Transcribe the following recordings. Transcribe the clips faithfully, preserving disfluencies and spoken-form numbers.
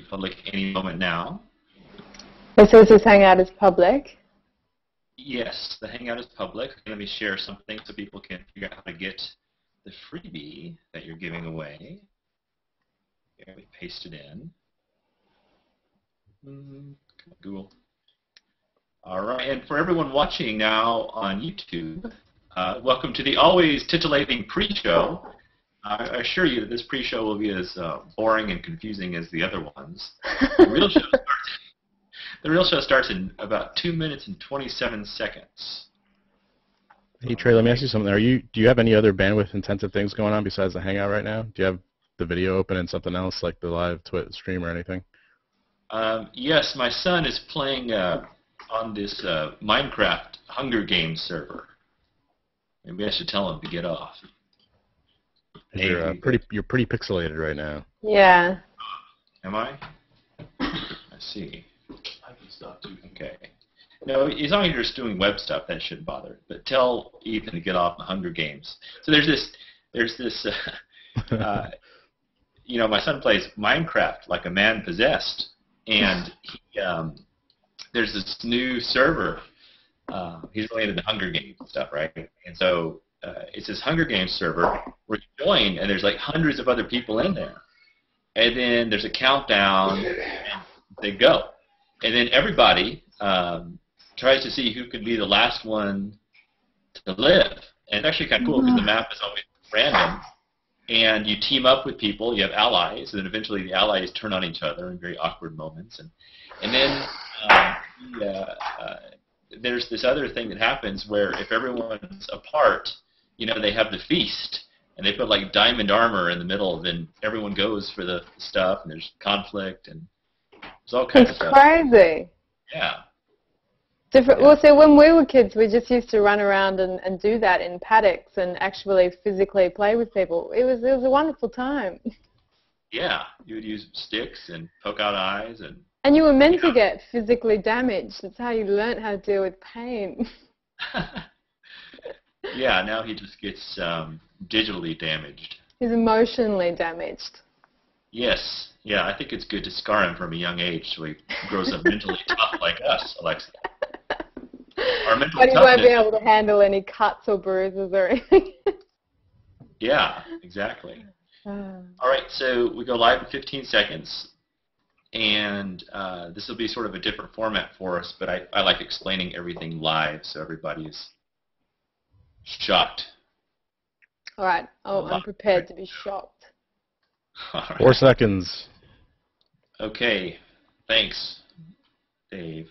be public any moment now. It says this Hangout is public. Yes, the Hangout is public. Let me share something so people can figure out how to get the freebie that you're giving away. Here, we paste it in. Mm, Google. All right, and for everyone watching now on YouTube, uh, welcome to the always titillating pre-show. I assure you that this pre-show will be as uh, boring and confusing as the other ones. The real show starts, the real show starts in about two minutes and twenty-seven seconds. Hey Trey, let me ask you something. Are you do you have any other bandwidth-intensive things going on besides the Hangout right now? Do you have the video open and something else like the live Twitch stream or anything? Um, yes, my son is playing uh, on this uh, Minecraft Hunger Games server. Maybe I should tell him to get off. You're uh, pretty. You're pretty pixelated right now. Yeah. Am I? I see. I can stop doing. Okay. No, as long as you're just doing web stuff, that shouldn't bother. But tell Ethan to get off the Hunger Games. So there's this. There's this. Uh, uh, you know, my son plays Minecraft like a man possessed, and he, um, there's this new server. Uh, he's related to Hunger Games and stuff, right? And so. Uh, it's this Hunger Games server where you join, and there's like hundreds of other people in there. And then there's a countdown, and they go. And then everybody um, tries to see who could be the last one to live. And it's actually kind of cool because the map is always random. And you team up with people, you have allies, and then eventually the allies turn on each other in very awkward moments. And, and then uh, the, uh, uh, there's this other thing that happens where if everyone's apart, you know, they have the feast, and they put like diamond armor in the middle, then everyone goes for the stuff, and there's conflict, and there's all kinds it's of stuff. It's crazy. Yeah. Different. Yeah. Well, so when we were kids, we just used to run around and, and do that in paddocks and actually physically play with people. It was, it was a wonderful time. Yeah. You would use sticks and poke out eyes. And And you were meant yeah. to get physically damaged. That's how you learnt how to deal with pain. Yeah, now he just gets um, digitally damaged. He's emotionally damaged. Yes. Yeah, I think it's good to scar him from a young age so he grows up mentally tough like us, Alexia. Our mental but he won't be able to handle any cuts or bruises or anything. Yeah, exactly. Oh. All right, so we go live in fifteen seconds. And uh, this will be sort of a different format for us, but I, I like explaining everything live so everybody is shocked. All right. Oh, I'm prepared to be shocked. All right. Four seconds. Okay. Thanks, Dave.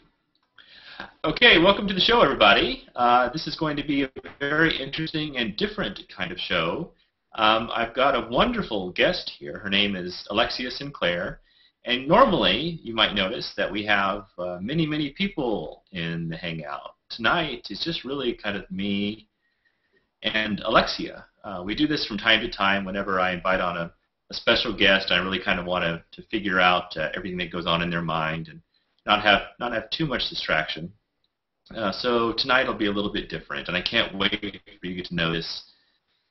Okay, welcome to the show, everybody. Uh, this is going to be a very interesting and different kind of show. Um, I've got a wonderful guest here. Her name is Alexia Sinclair. And normally, you might notice that we have uh, many, many people in the Hangout. Tonight, it's just really kind of me and Alexia. Uh, we do this from time to time whenever I invite on a, a special guest. I really kind of want to, to figure out uh, everything that goes on in their mind and not have, not have too much distraction. Uh, so tonight will be a little bit different, and I can't wait for you to get to know this,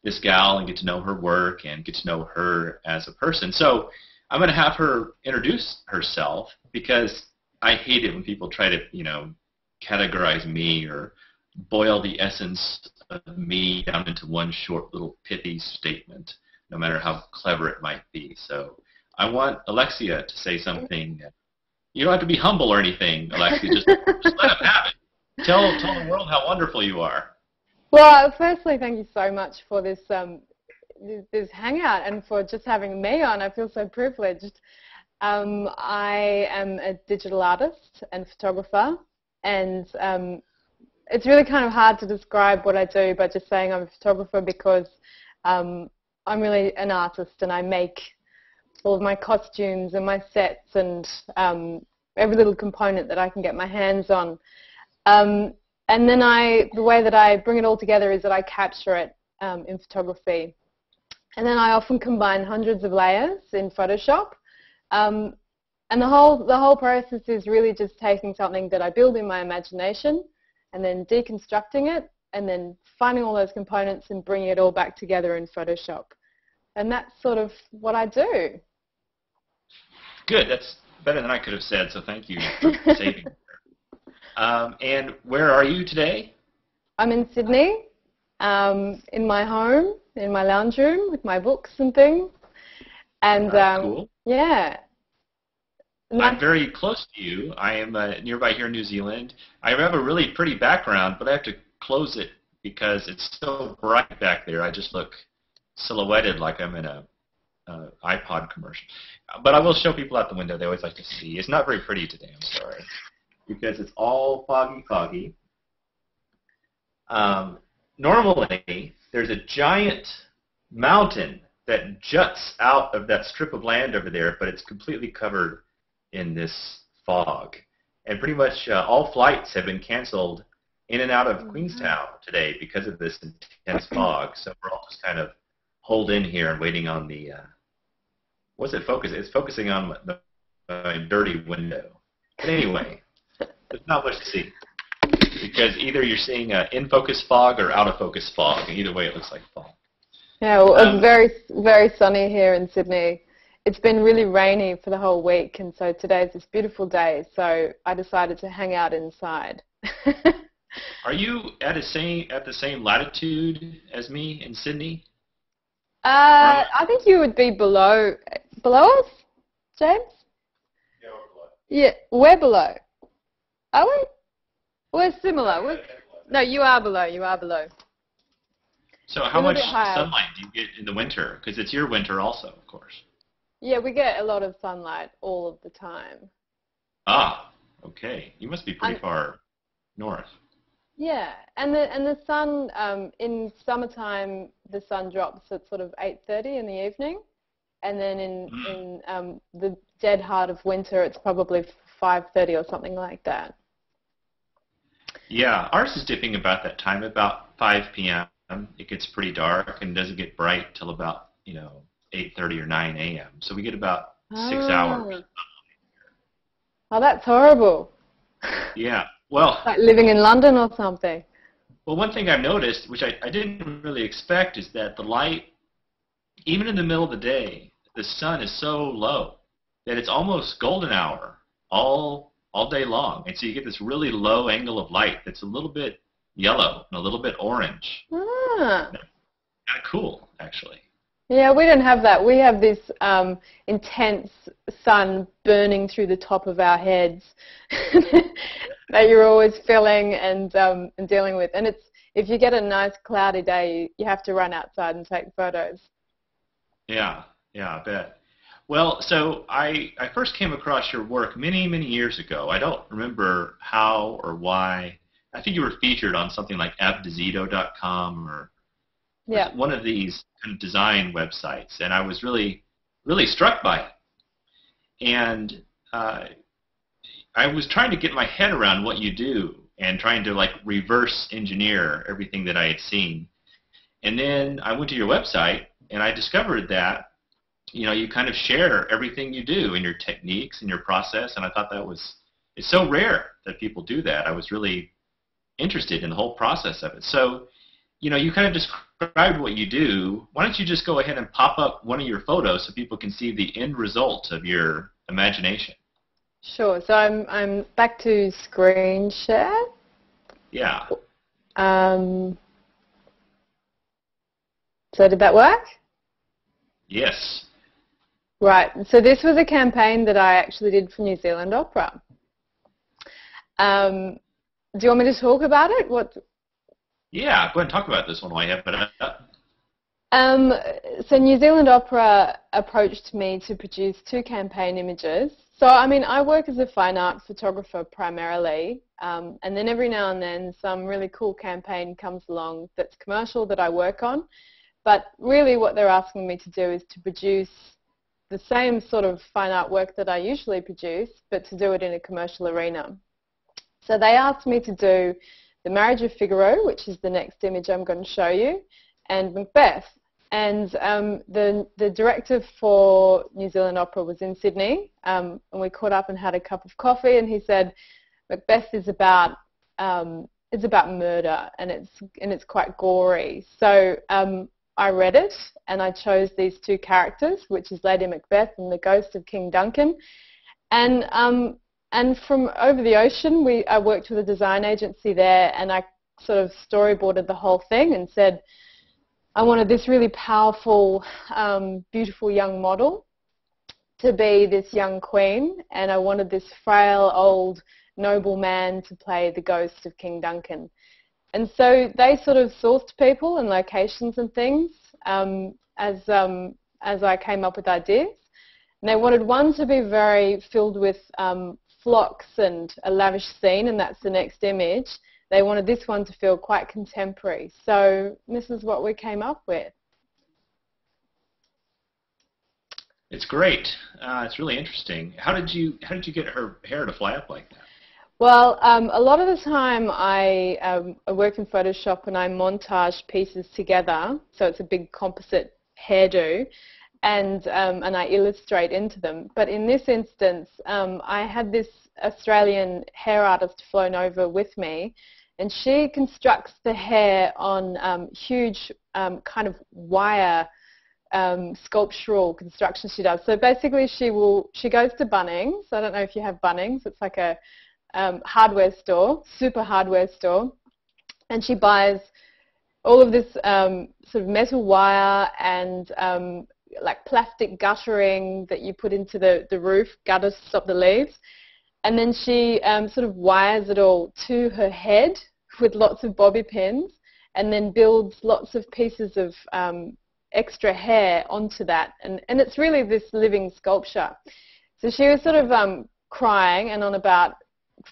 this gal and get to know her work and get to know her as a person. So I'm going to have her introduce herself because I hate it when people try to, you know, categorize me or boil the essence of me down into one short little pithy statement, no matter how clever it might be. So I want Alexia to say something. You don't have to be humble or anything, Alexia. Just, just let them have it. Tell, tell the world how wonderful you are. Well, firstly, thank you so much for this um, this Hangout and for just having me on. I feel so privileged. Um, I am a digital artist and photographer, and um, it's really kind of hard to describe what I do by just saying I'm a photographer because um, I'm really an artist, and I make all of my costumes and my sets and um, every little component that I can get my hands on. Um, and then I, the way that I bring it all together is that I capture it um, in photography. And then I often combine hundreds of layers in Photoshop, um, and the whole the whole process is really just taking something that I build in my imagination, and then deconstructing it, and then finding all those components and bringing it all back together in Photoshop, and that's sort of what I do. Good. That's better than I could have said, so thank you for saving me. Um, and where are you today? I'm in Sydney, um, in my home, in my lounge room with my books and things. And um, cool. Yeah. I'm very close to you. I am uh, nearby here in New Zealand. I have a really pretty background, but I have to close it because it's so bright back there. I just look silhouetted like I'm in a uh, iPod commercial. But I will show people out the window. They always like to see. It's not very pretty today, I'm sorry, because it's all foggy, foggy. Um, normally, there's a giant mountain that juts out of that strip of land over there, but it's completely covered in this fog. And pretty much uh, all flights have been canceled in and out of mm-hmm. Queenstown today because of this intense fog. So we're all just kind of holed in here and waiting on the, uh, what's it focus? It's focusing on the uh, dirty window. But anyway, there's not much to see because either you're seeing uh, in-focus fog or out-of-focus fog, and either way it looks like fog. Yeah, well, um, it's very, very sunny here in Sydney. It's been really rainy for the whole week, and so today's this beautiful day, so I decided to hang out inside. Are you at, a same, at the same latitude as me in Sydney? Uh, I think you would be below, below us, James? Yeah, we're below. Yeah, we're below. Are we? We're similar. We're, no, you are below, you are below. So how much sunlight do you get in the winter? Because it's your winter also, of course. Yeah, we get a lot of sunlight all of the time. Ah, okay. You must be pretty I'm, far north. Yeah, and the and the sun um, in summertime the sun drops at sort of eight thirty in the evening, and then in mm. in um, the dead heart of winter it's probably five thirty or something like that. Yeah, ours is dipping about that time, about five P M It gets pretty dark and doesn't get bright till about you know. eight thirty or nine A M So we get about oh. six hours. Oh, that's horrible. Yeah. Well. Like living in London or something. Well, one thing I've noticed, which I, I didn't really expect, is that the light, even in the middle of the day, the sun is so low that it's almost golden hour all all day long. And so you get this really low angle of light that's a little bit yellow and a little bit orange. Ah. Kind of cool, actually. Yeah, we don't have that. We have this um, intense sun burning through the top of our heads that you're always feeling and, um, and dealing with. And it's if you get a nice cloudy day, you have to run outside and take photos. Yeah, yeah, I bet. Well, so I, I first came across your work many, many years ago. I don't remember how or why. I think you were featured on something like abdizito dot com or... Yeah. One of these kind of design websites, and I was really, really struck by it. And uh, I was trying to get my head around what you do, and trying to like reverse engineer everything that I had seen. And then I went to your website, and I discovered that, you know, you kind of share everything you do and your techniques and your process. And I thought that was it's so rare that people do that. I was really interested in the whole process of it. So. You know, you kind of described what you do. Why don't you just go ahead and pop up one of your photos so people can see the end result of your imagination? Sure. So I'm I'm back to screen share. Yeah. Um. So did that work? Yes. Right. So this was a campaign that I actually did for New Zealand Opera. Um, do you want me to talk about it? What? Yeah, go ahead and talk about this one while you have it up. Um, so New Zealand Opera approached me to produce two campaign images. So, I mean, I work as a fine art photographer primarily, um, and then every now and then some really cool campaign comes along that's commercial that I work on. But really what they're asking me to do is to produce the same sort of fine art work that I usually produce, but to do it in a commercial arena. So they asked me to do The Marriage of Figaro, which is the next image I'm going to show you, and Macbeth. And um, the, the director for New Zealand Opera was in Sydney, um, and we caught up and had a cup of coffee, and he said, Macbeth is about, um, it's about murder, and it's, and it's quite gory. So um, I read it, and I chose these two characters, which is Lady Macbeth and the ghost of King Duncan. And um, and from over the ocean, we I worked with a design agency there, and I sort of storyboarded the whole thing and said, I wanted this really powerful, um, beautiful young model to be this young queen, and I wanted this frail old noble man to play the ghost of King Duncan. And so they sort of sourced people and locations and things um, as um, as I came up with ideas. And they wanted one to be very filled with um, flocks and a lavish scene, and that's the next image. They wanted this one to feel quite contemporary. So this is what we came up with. It's great. Uh, it's really interesting. How did you how did you get her hair to fly up like that? Well, um, a lot of the time I, um, I work in Photoshop and I montage pieces together, so it's a big composite hairdo, and um, and I illustrate into them. But in this instance, um, I had this Australian hair artist flown over with me, and she constructs the hair on um, huge um, kind of wire um, sculptural construction she does. So basically, she will she goes to Bunnings. I don't know if you have Bunnings. It's like a Um, hardware store, super hardware store, and she buys all of this um, sort of metal wire and um, like plastic guttering that you put into the, the roof, gutters to stop the leaves, and then she um, sort of wires it all to her head with lots of bobby pins, and then builds lots of pieces of um, extra hair onto that, and, and it's really this living sculpture. So she was sort of um, crying, and on about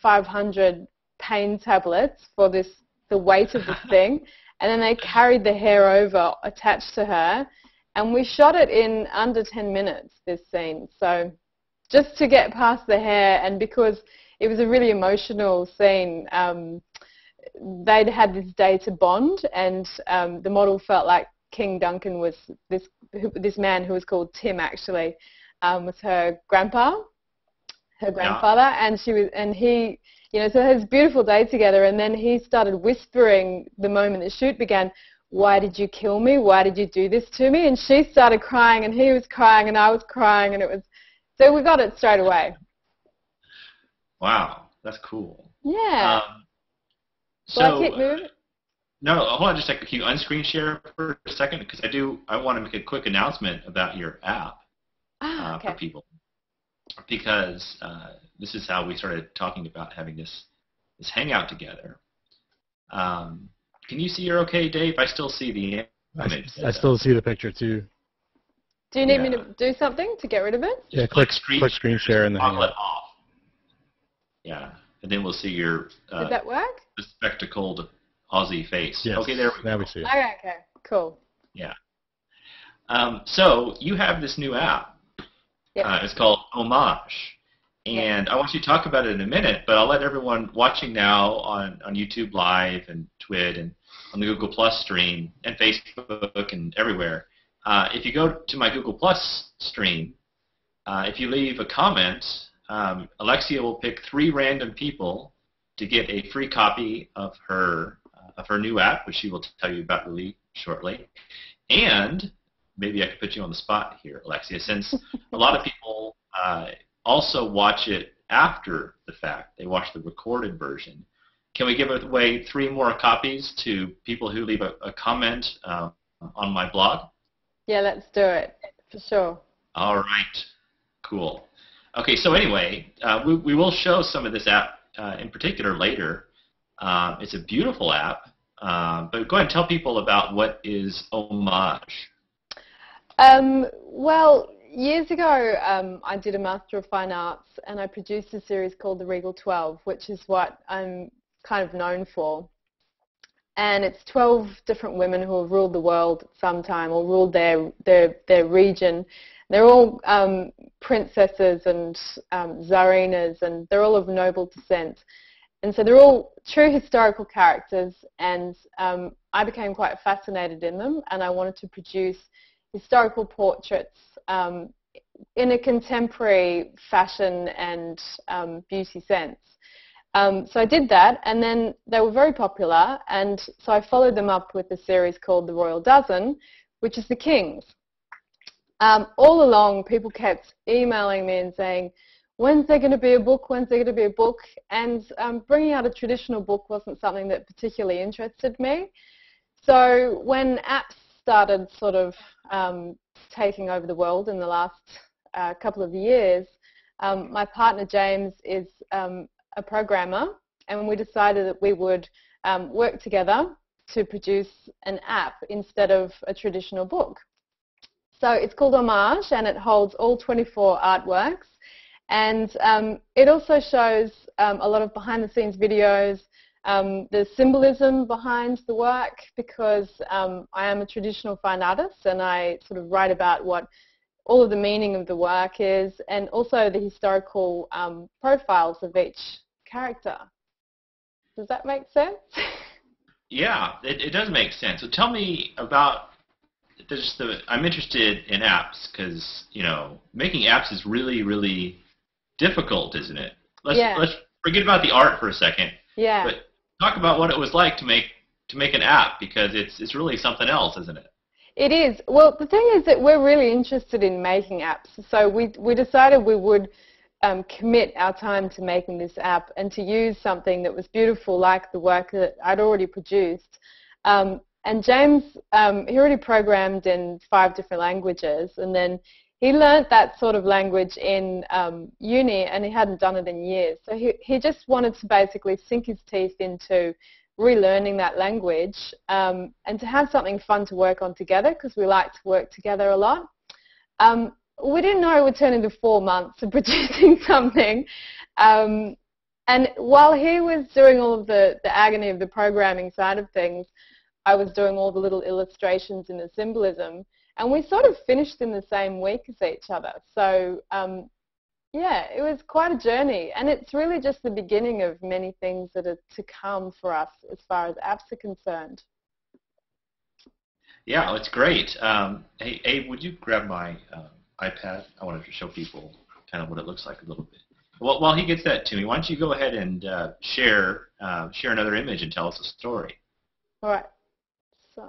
five hundred pain tablets for this the weight of this thing, and then they carried the hair over attached to her, and we shot it in under ten minutes, this scene, so just to get past the hair. And because it was a really emotional scene, um, they'd had this day to bond, and um, the model felt like King Duncan was this this man who was called Tim, actually, um, was her grandpa her grandfather, yeah. and she was, and he, you know, so had this beautiful day together, and then he started whispering the moment the shoot began, "Why did you kill me? Why did you do this to me?" And she started crying, and he was crying, and I was crying, and it was, so we got it straight away. Wow, that's cool. Yeah. Um, so, I keep moving? No, hold on just a second. Can you unscreen share for a second? Because I do, I want to make a quick announcement about your app ah, uh, okay. for people. Because uh, this is how we started talking about having this this hangout together. Um, can you see your okay, Dave? I still see the image. I, I still see the picture too. Do you need yeah. me to do something to get rid of it? Yeah, click, click screen, click screen share and then toggle it off. Yeah, and then we'll see your. Uh, Did that work? The spectacled Aussie face. Yes. Okay, there we go. Now we see it. Okay, okay, cool. Yeah. Um, so you have this new app. Yep. Uh, it's called Homage, and yep. I want you to talk about it in a minute, but I'll let everyone watching now on, on YouTube Live and Twit and on the Google Plus stream and Facebook and everywhere. Uh, if you go to my Google Plus stream, uh, if you leave a comment, um, Alexia will pick three random people to get a free copy of her, uh, of her new app, which she will tell you about really shortly. And maybe I could put you on the spot here, Alexia, since a lot of people uh, also watch it after the fact. They watch the recorded version. Can we give away three more copies to people who leave a, a comment uh, on my blog? Yeah, let's do it, for sure. All right, cool. Okay, so anyway, uh, we, we will show some of this app uh, in particular later. Uh, it's a beautiful app, uh, but go ahead and tell people about what is Homage. Um, well, years ago um, I did a Master of Fine Arts, and I produced a series called The Regal twelve, which is what I'm kind of known for. And it's twelve different women who have ruled the world sometime, or ruled their, their, their region. They're all um, princesses and um, tsarinas, and they're all of noble descent. And so they're all true historical characters, and um, I became quite fascinated in them, and I wanted to produce historical portraits um, in a contemporary fashion and um, beauty sense. Um, so I did that, and then they were very popular, and so I followed them up with a series called The Royal Dozen, which is the Kings. Um, all along, people kept emailing me and saying, when's there going to be a book, when's there going to be a book? And um, bringing out a traditional book wasn't something that particularly interested me. So when apps started sort of um, taking over the world in the last uh, couple of years, um, my partner James is um, a programmer, and we decided that we would um, work together to produce an app instead of a traditional book. So it's called Homage, and it holds all twenty-four artworks, and um, it also shows um, a lot of behind-the-scenes videos, um, the symbolism behind the work, because um, I am a traditional fine artist, and I sort of write about what all of the meaning of the work is, and also the historical um, profiles of each character. Does that make sense? Yeah, it, it does make sense. So tell me about, there's the, I'm interested in apps because, you know, making apps is really, really difficult, isn't it? Let's, yeah. let's forget about the art for a second. Yeah. But talk about what it was like to make to make an app, because it's it's really something else, isn't it? It is. Well, the thing is that we're really interested in making apps, so we we decided we would Um, commit our time to making this app and to use something that was beautiful like the work that I'd already produced. Um, and James, um, he already programmed in five different languages, and then he learnt that sort of language in um, uni, and he hadn't done it in years. So he, he just wanted to basically sink his teeth into relearning that language um, and to have something fun to work on together, because we like to work together a lot. Um, We didn't know it would turn into four months of producing something. Um, and while he was doing all of the, the agony of the programming side of things, I was doing all the little illustrations and the symbolism. And we sort of finished in the same week as each other. So, um, yeah, it was quite a journey. And it's really just the beginning of many things that are to come for us as far as apps are concerned. Yeah, it's great. Um, hey, Abe, would you grab my... Uh iPad. I wanted to show people kind of what it looks like a little bit. Well, while he gets that to me, why don't you go ahead and uh, share uh, share another image and tell us a story. All right. So,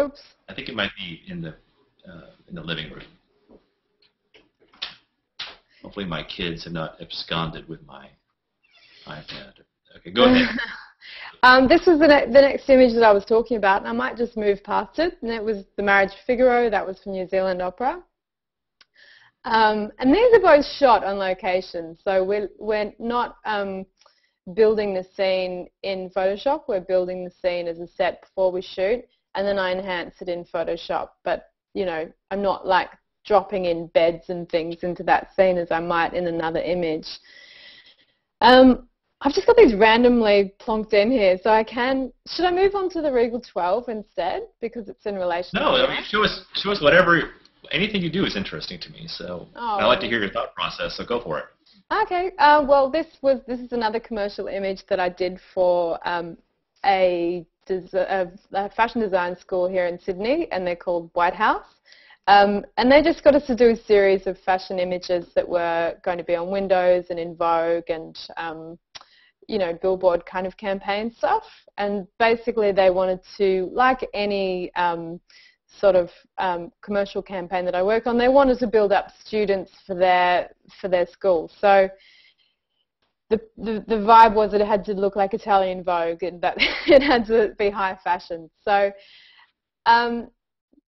oops. I think it might be in the uh, in the living room. Hopefully, my kids have not absconded with my iPad. Okay, go ahead. Um, this was the, ne the next image that I was talking about, and I might just move past it, and it was The Marriage of Figaro. That was from New Zealand Opera. Um, and these are both shot on location, so we're, we're not um, building the scene in Photoshop, we're building the scene as a set before we shoot, and then I enhance it in Photoshop, but, you know, I'm not like dropping in beds and things into that scene as I might in another image. Um, I've just got these randomly plonked in here, so I can... Should I move on to the Regal twelve instead, because it's in relation no, to... No, I mean, show us, show us whatever... Anything you do is interesting to me, so oh. I like to hear your thought process, so go for it. Okay, uh, well, this was this is another commercial image that I did for um, a, a fashion design school here in Sydney, and they're called White House. Um, and they just got us to do a series of fashion images that were going to be on windows and in Vogue and... Um, you know, billboard kind of campaign stuff, and basically they wanted to, like any um, sort of um, commercial campaign that I work on, they wanted to build up students for their for their school. So the, the the vibe was that it had to look like Italian Vogue, and that it had to be high fashion. So um,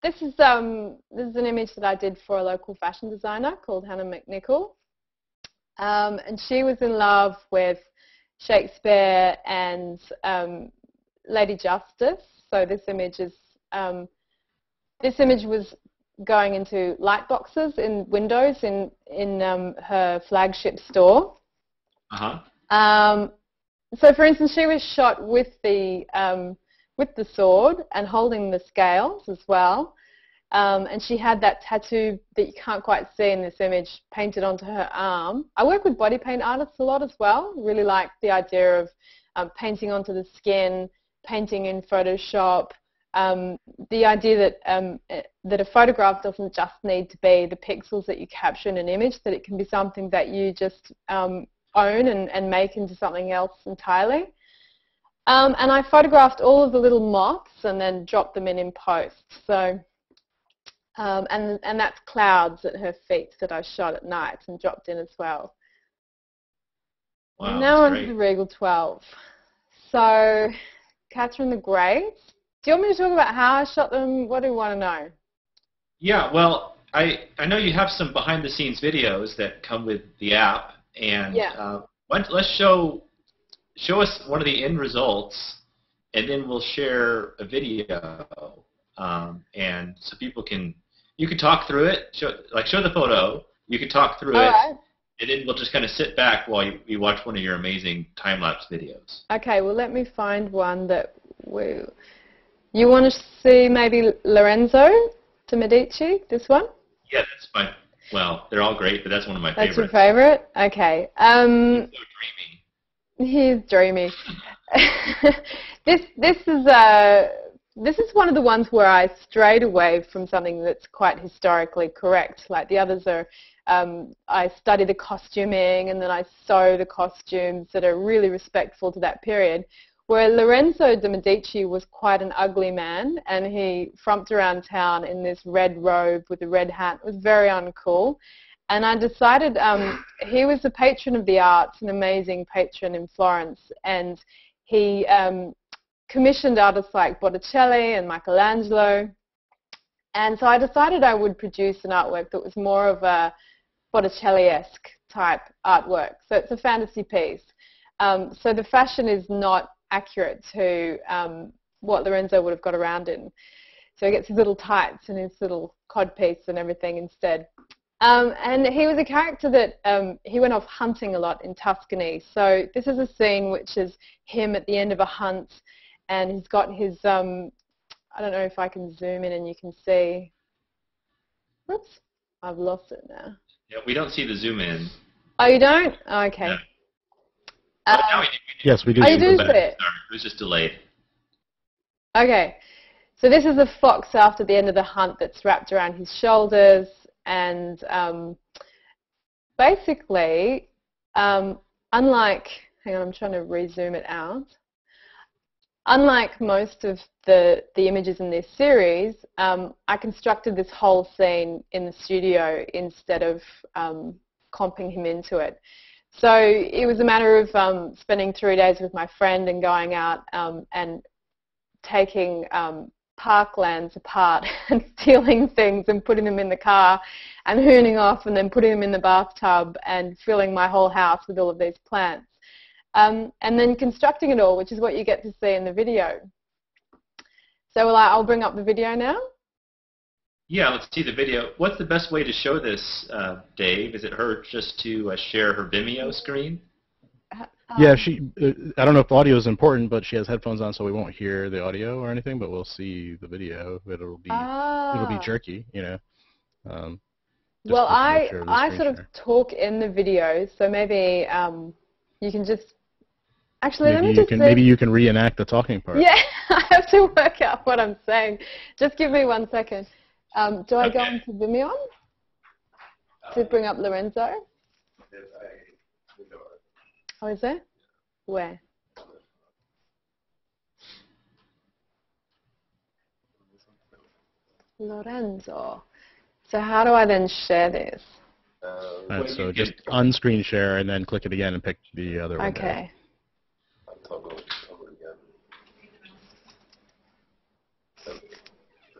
this is um this is an image that I did for a local fashion designer called Hannah McNichol, um, and she was in love with Shakespeare and um, Lady Justice. So this image is um, this image was going into light boxes in windows in in um, her flagship store. Uh huh. Um, so, for instance, she was shot with the um, with the sword and holding the scales as well, um, and she had that tattoo that you can't quite see in this image painted onto her arm. I work with body paint artists a lot as well. Really like the idea of um, painting onto the skin, painting in Photoshop, um, the idea that, um, that a photograph doesn't just need to be the pixels that you capture in an image, that it can be something that you just um, own and, and make into something else entirely. Um, and I photographed all of the little moths and then dropped them in in post. So Um, and, and that's clouds at her feet that I shot at night and dropped in as well. Wow, now on to the Regal twelve. So, Catherine the Great. Do you want me to talk about how I shot them? What do you want to know? Yeah, well, I, I know you have some behind-the-scenes videos that come with the app, and yeah. uh, let's show, show us one of the end results, and then we'll share a video, um, and so people can, you can talk through it, show, like show the photo, you can talk through All it, right. and then we'll just kind of sit back while you, you watch one of your amazing time-lapse videos. Okay, well, let me find one that we... You want to see maybe Lorenzo de Medici, this one? Yeah, that's my, well, they're all great, but that's one of my that's favorites. That's your favorite? Okay. Um, he's so dreamy. He's dreamy. this, this, is, uh, this is one of the ones where I strayed away from something that's quite historically correct. Like the others are, um, I study the costuming and then I sew the costumes that are really respectful to that period. Where Lorenzo de Medici was quite an ugly man, and he frumped around town in this red robe with a red hat. It was very uncool. And I decided um, he was a patron of the arts, an amazing patron in Florence, and he um, commissioned artists like Botticelli and Michelangelo. And so I decided I would produce an artwork that was more of a Botticelli-esque type artwork. So it's a fantasy piece. Um, so the fashion is not accurate to um, what Lorenzo would have got around in. So he gets his little tights and his little codpiece and everything instead. Um, and he was a character that um, he went off hunting a lot in Tuscany. So this is a scene which is him at the end of a hunt, and he's got his, um, I don't know if I can zoom in and you can see. Whoops, I've lost it now. Yeah, we don't see the zoom in. Oh, you don't? Oh, okay. No. Um, oh, now we do, we do. Yes, we do. Oh, you do see it. Sorry, it was just delayed. Okay, so this is the fox after the end of the hunt that's wrapped around his shoulders, and um, basically, um, unlike, hang on, I'm trying to re-zoom it out. Unlike most of the the images in this series, um, I constructed this whole scene in the studio instead of um, comping him into it. So it was a matter of um, spending three days with my friend and going out um, and taking um, parklands apart and stealing things and putting them in the car and hooning off and then putting them in the bathtub and filling my whole house with all of these plants. Um, and then constructing it all, which is what you get to see in the video. So will I, I'll bring up the video now. Yeah, let's see the video. What's the best way to show this, uh, Dave? Is it her just to uh, share her Vimeo screen? Um, yeah, she. Uh, I don't know if audio is important, but she has headphones on, so we won't hear the audio or anything. But we'll see the video. It'll be ah. it'll be jerky, you know. Um, well, I I sort of talk in the video, so maybe um, you can just actually maybe let me just can, maybe you can reenact the talking part. Yeah, I have to work out what I'm saying. Just give me one second. Um, do I okay. go into Vimeo to bring up Lorenzo? There's a window. Oh, is there? Where? Lorenzo. So how do I then share this? Uh, right, so just unscreen share and then click it again and pick the other one. Okay. Window.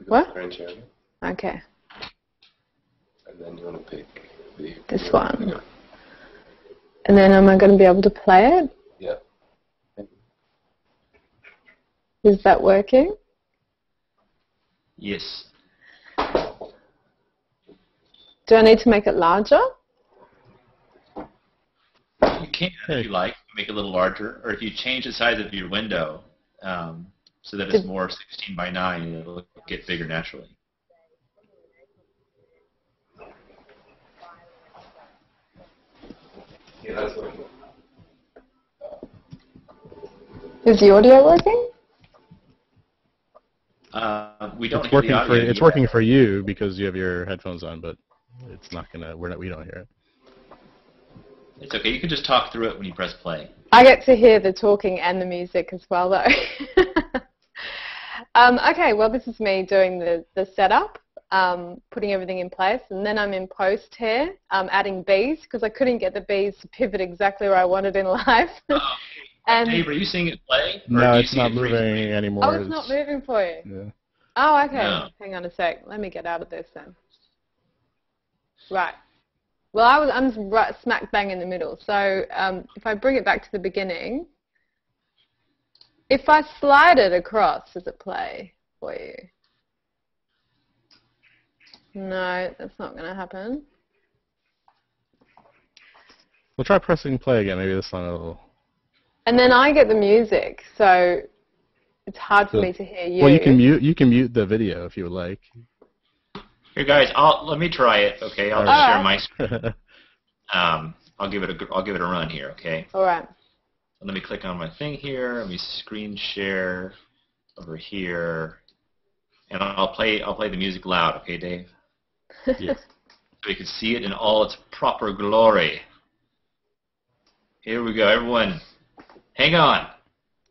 What? Okay. And then you want to pick the this one. Yeah. And then am I going to be able to play it? Yeah. Is that working? Yes. Do I need to make it larger? You can, if you like, make it a little larger, or if you change the size of your window um, so that it's more sixteen by nine, it'll get bigger naturally. Yeah, that's working. Is the audio working? Uh, we don't. It's working for it's yet. working for you because you have your headphones on, but it's not gonna. We're not. We don't hear it. It's okay. You can just talk through it when you press play. I get to hear the talking and the music as well, though. um, okay. Well, this is me doing the the setup. um, putting everything in place. And then I'm in post here, um, adding bees, because I couldn't get the bees to pivot exactly where I wanted in life. Oh. And hey, were you seeing it play? No, it's not moving anymore. Oh, it's, it's not moving for you? Yeah. Oh, okay. No. Hang on a sec. Let me get out of this then. Right. Well, I was, I'm right smack bang in the middle. So um, if I bring it back to the beginning, if I slide it across, does it play for you? No, that's not going to happen. We'll try pressing play again. Maybe this time it'll... And then I get the music, so it's hard for so, me to hear you. Well, you can mute, you can mute the video if you would like. Here, guys, I'll, let me try it. Okay, I'll just share my screen. um, I'll give it a, I'll give it a run here. Okay. All right. So let me click on my thing here. Let me screen share over here, and I'll play, I'll play the music loud. Okay, Dave. Yes. So you can see it in all its proper glory. Here we go, everyone. Hang on.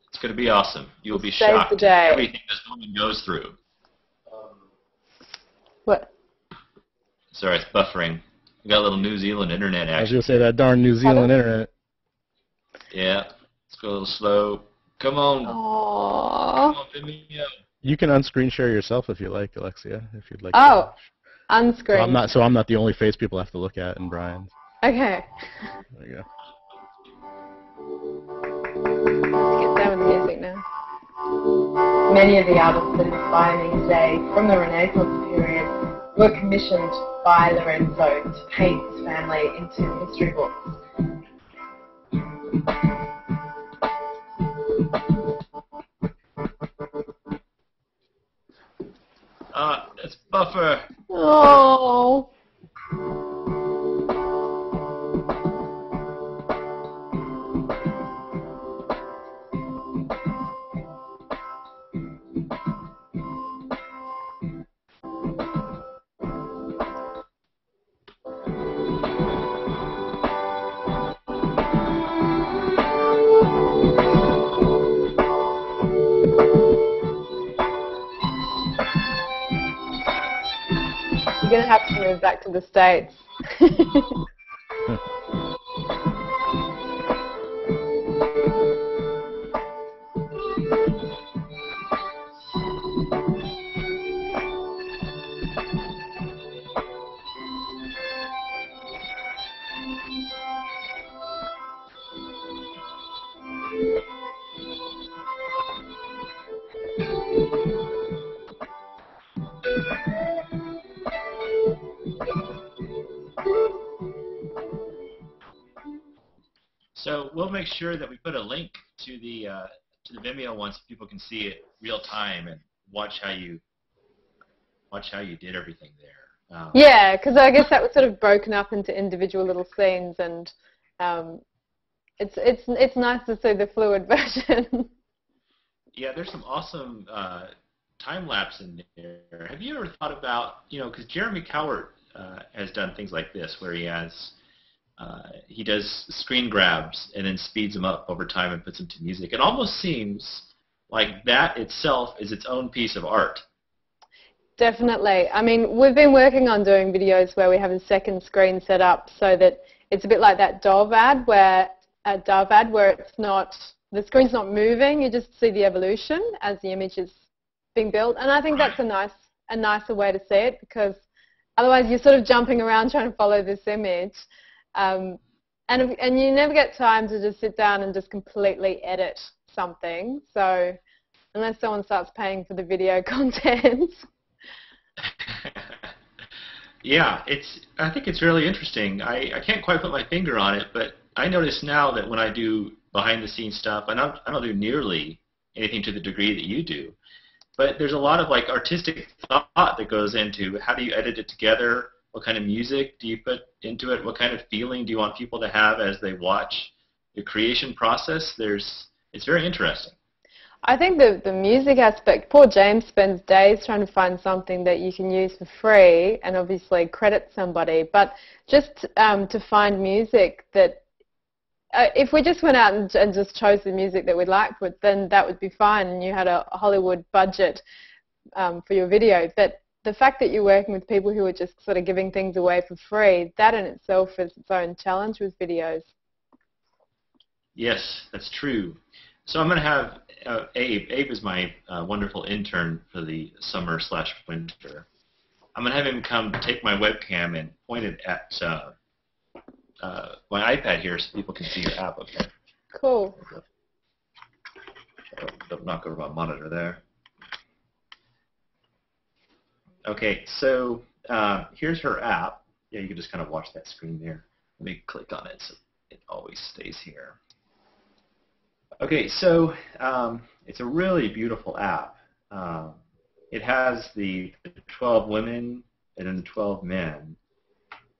It's going to be awesome. You'll be Save shocked at everything this woman goes through. What? Sorry, it's buffering. We got a little New Zealand internet action. I was going to say that darn New Zealand internet. Yeah. Let's go a little slow. Come on. Aww. Come on, Vimeo. You can unscreen share yourself if you like, Alexia, if you'd like. Oh, to. unscreen. So I'm not, so I'm not the only face people have to look at, and Brian's. Okay. There you go. Many of the artists that inspire me today from the Renaissance period were commissioned by Lorenzo to paint his family into history books. Ah, uh, it's buffer. Oh. You're going to have to move back to the States. Make sure that we put a link to the uh, to the Vimeo one so people can see it real time and watch how you watch how you did everything there. Um, yeah, because I guess that was sort of broken up into individual little scenes, and um, it's it's it's nice to see the fluid version. Yeah, there's some awesome uh, time lapse in there. Have you ever thought about, you know, because Jeremy Cowart uh, has done things like this where he has. Uh, he does screen grabs and then speeds them up over time and puts them to music. It almost seems like that itself is its own piece of art. Definitely. I mean, we've been working on doing videos where we have a second screen set up so that it's a bit like that Dove ad where a Dove ad where it's not, the screen's not moving. You just see the evolution as the image is being built, and I think that's a nice, a nicer way to see it, because otherwise you're sort of jumping around trying to follow this image. Um, and, and you never get time to just sit down and just completely edit something. So unless someone starts paying for the video content. Yeah, it's, I think it's really interesting. I, I can't quite put my finger on it, but I notice now that when I do behind-the-scenes stuff, and I, I don't do nearly anything to the degree that you do, but there's a lot of like artistic thought that goes into how do you edit it together. What kind of music do you put into it? What kind of feeling do you want people to have as they watch the creation process? There's, it's very interesting. I think the, the music aspect, poor James spends days trying to find something that you can use for free and obviously credit somebody, but just um, to find music that, uh, if we just went out and, and just chose the music that we liked, then that would be fine, and you had a Hollywood budget um, for your video. But the fact that you're working with people who are just sort of giving things away for free, that in itself is its own challenge with videos. Yes, that's true. So I'm going to have uh, Abe. Abe is my uh, wonderful intern for the summer slash winter. I'm going to have him come take my webcam and point it at uh, uh, my iPad here so people can see your app. Okay. Cool. Don't, don't knock over my monitor there. Okay, so uh, here's her app. Yeah, you can just kind of watch that screen there. Let me click on it so it always stays here. Okay, so um, it's a really beautiful app. Um, it has the twelve women and then the twelve men.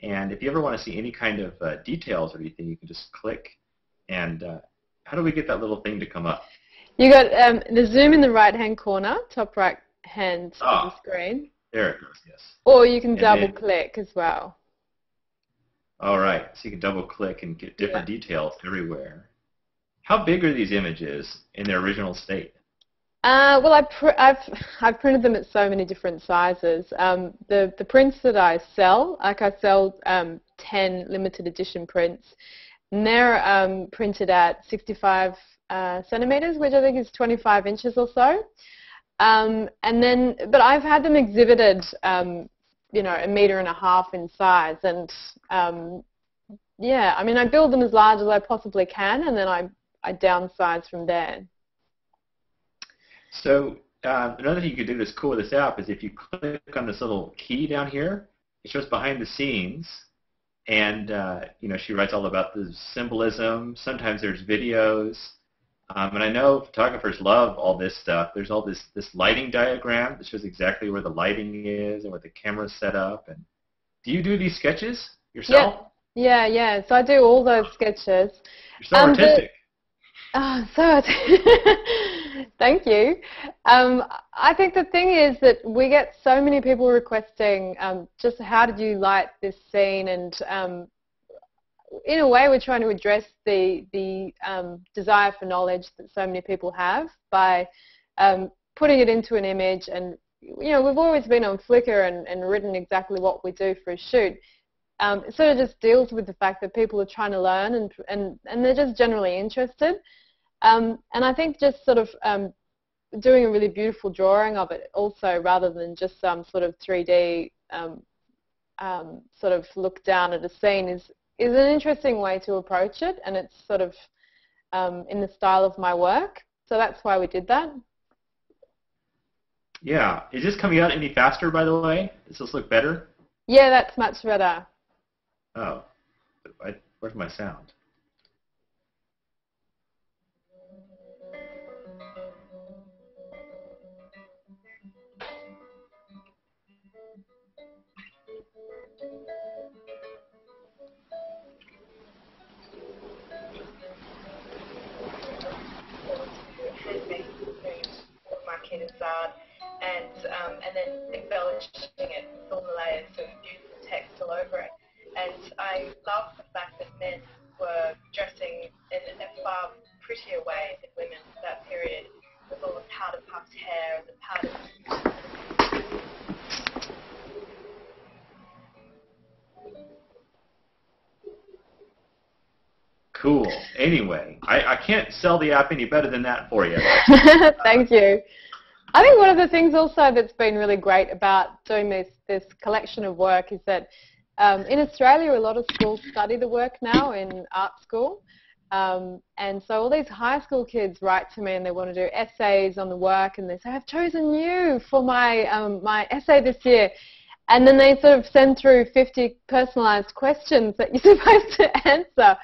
And if you ever want to see any kind of uh, details or anything, you can just click. And uh, how do we get that little thing to come up? You got um, the zoom in the right-hand corner, top right-hand oh. of the screen. There it goes, yes. Or you can double-click as well. All right, so you can double-click and get different yeah. details everywhere. How big are these images in their original state? Uh, well, I pr I've, I've printed them at so many different sizes. Um, the, the prints that I sell, like I sell um, ten limited edition prints, and they're um, printed at sixty-five uh, centimetres, which I think is twenty-five inches or so. Um, and then, but I've had them exhibited, um, you know, a metre and a half in size. And um, yeah, I mean, I build them as large as I possibly can, and then I, I downsize from there. So uh, another thing you can do that's cool with this app is if you click on this little key down here, it shows behind the scenes. And uh, you know, she writes all about the symbolism. Sometimes there's videos. Um, and I know photographers love all this stuff. There's all this, this lighting diagram that shows exactly where the lighting is and where the camera's set up. And do you do these sketches yourself? Yeah, yeah. yeah. So I do all those sketches. You're so um, artistic. But, oh, so thank you. Um, I think the thing is that we get so many people requesting um, just how did you light this scene, and um, in a way we're trying to address the, the um, desire for knowledge that so many people have by um, putting it into an image. And you know, we've always been on Flickr and, and written exactly what we do for a shoot. Um, it sort of just deals with the fact that people are trying to learn and, and, and they're just generally interested. Um, and I think just sort of um, doing a really beautiful drawing of it also, rather than just some sort of three D um, um, sort of look down at a scene, is, is an interesting way to approach it, and it's sort of um, in the style of my work. So that's why we did that. Yeah. Is this coming out any faster, by the way? Does this look better? Yeah, that's much better. Oh, I, where's my sound? And, um, and then embellishing it with all the layers of beautiful text all over it. And I love the fact that men were dressing in a far prettier way than women at that period, with all the powder puffed hair and the powder. Cool. Anyway, I, I can't sell the app any better than that for you. Thank uh, you. I think one of the things also that's been really great about doing this, this collection of work is that um, in Australia a lot of schools study the work now in art school, um, and so all these high school kids write to me and they want to do essays on the work, and they say, I've chosen you for my, um, my essay this year, and then they sort of send through fifty personalised questions that you're supposed to answer,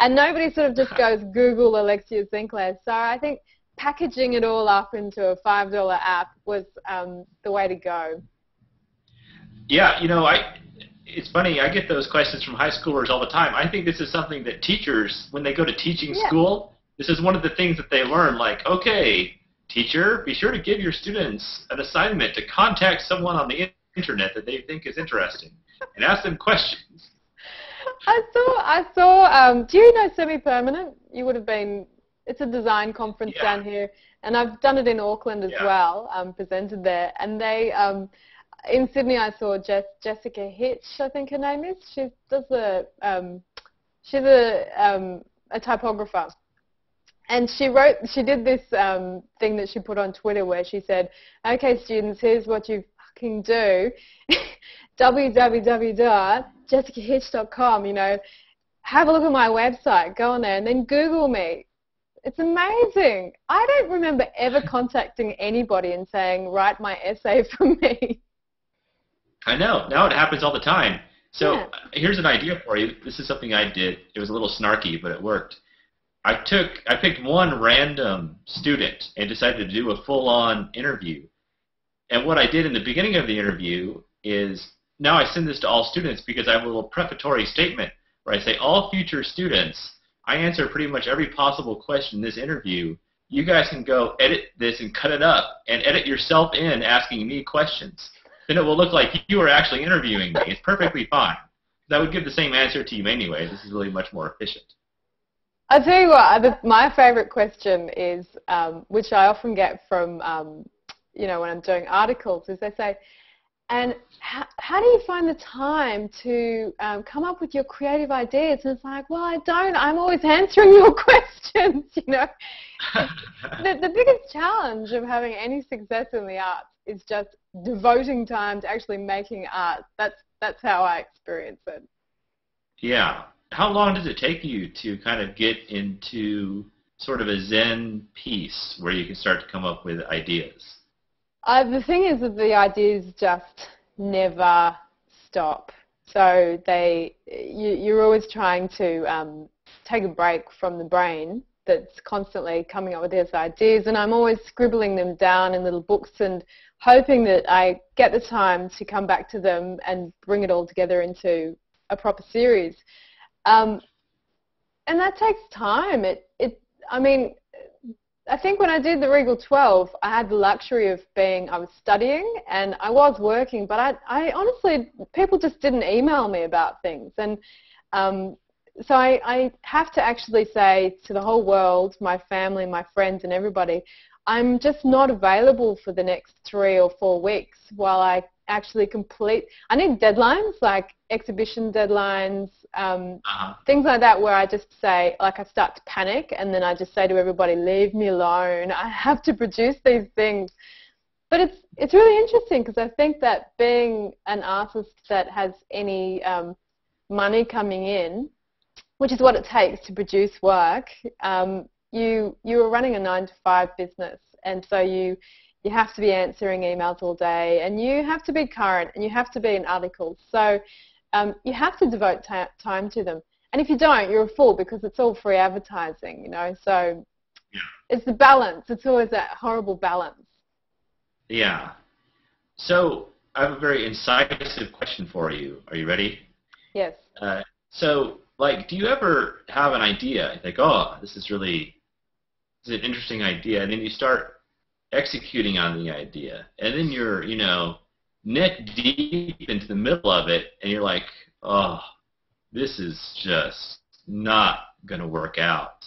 and nobody sort of just goes Google Alexia Sinclair. So I think packaging it all up into a five dollar app was um, the way to go. Yeah, you know, I, it's funny, I get those questions from high schoolers all the time. I think this is something that teachers, when they go to teaching yeah. school, this is one of the things that they learn, like, okay, teacher, be sure to give your students an assignment to contact someone on the internet that they think is interesting and ask them questions. I saw, I saw, um, do you know Semi-Permanent? You would have been... It's a design conference yeah. down here, and I've done it in Auckland as yeah. well, um, presented there. And they, um, in Sydney, I saw Jess, Jessica Hitch, I think her name is. She does a, um, she's a, um, a typographer. And she wrote, she did this um, thing that she put on Twitter where she said, okay, students, here's what you fucking do. w w w dot jessica hitch dot com, you know, have a look at my website, go on there, and then Google me. It's amazing. I don't remember ever contacting anybody and saying, write my essay for me. I know. Now it happens all the time. So yeah. Here's an idea for you. This is something I did. It was a little snarky, but it worked. I took, I picked one random student and decided to do a full-on interview. And what I did in the beginning of the interview is, now I send this to all students because I have a little prefatory statement where I say, all future students, I answer pretty much every possible question in this interview. You guys can go edit this and cut it up and edit yourself in asking me questions. Then it will look like you are actually interviewing me. It's perfectly fine. I would give the same answer to you anyway. This is really much more efficient. I'll tell you what, my favorite question is, um, which I often get from, um, you know, when I'm doing articles, is they say, and how, how do you find the time to um, come up with your creative ideas? And it's like, well, I don't. I'm always answering your questions, you know. the, the biggest challenge of having any success in the arts is just devoting time to actually making art. That's, that's how I experience it. Yeah. How long does it take you to kind of get into sort of a Zen piece where you can start to come up with ideas? Uh, the thing is that the ideas just never stop. So they, you, you're always trying to um, take a break from the brain that's constantly coming up with these ideas, and I'm always scribbling them down in little books and hoping that I get the time to come back to them and bring it all together into a proper series. Um, and that takes time. It, it, I mean, I think when I did the Regal twelve, I had the luxury of being, I was studying and I was working, but I, I honestly, people just didn't email me about things. And um, so I, I have to actually say to the whole world, my family, my friends and everybody, I'm just not available for the next three or four weeks while I actually complete. I need deadlines, like exhibition deadlines, um, uh-huh. things like that, where I just say, like I start to panic and then I just say to everybody, leave me alone, I have to produce these things. But it's, it's really interesting because I think that being an artist that has any um, money coming in, which is what it takes to produce work, um, you, you were running a nine to five business, and so you You have to be answering emails all day, and you have to be current, and you have to be in articles. So um, you have to devote t time to them. And if you don't, you're a fool because it's all free advertising, you know. So yeah. It's the balance. It's always that horrible balance. Yeah. So I have a very incisive question for you. Are you ready? Yes. Uh, so, like, do you ever have an idea? Like, oh, this is really this is an interesting idea, and then you start executing on the idea, and then you're, you know, neck deep into the middle of it, and you're like, oh, this is just not going to work out.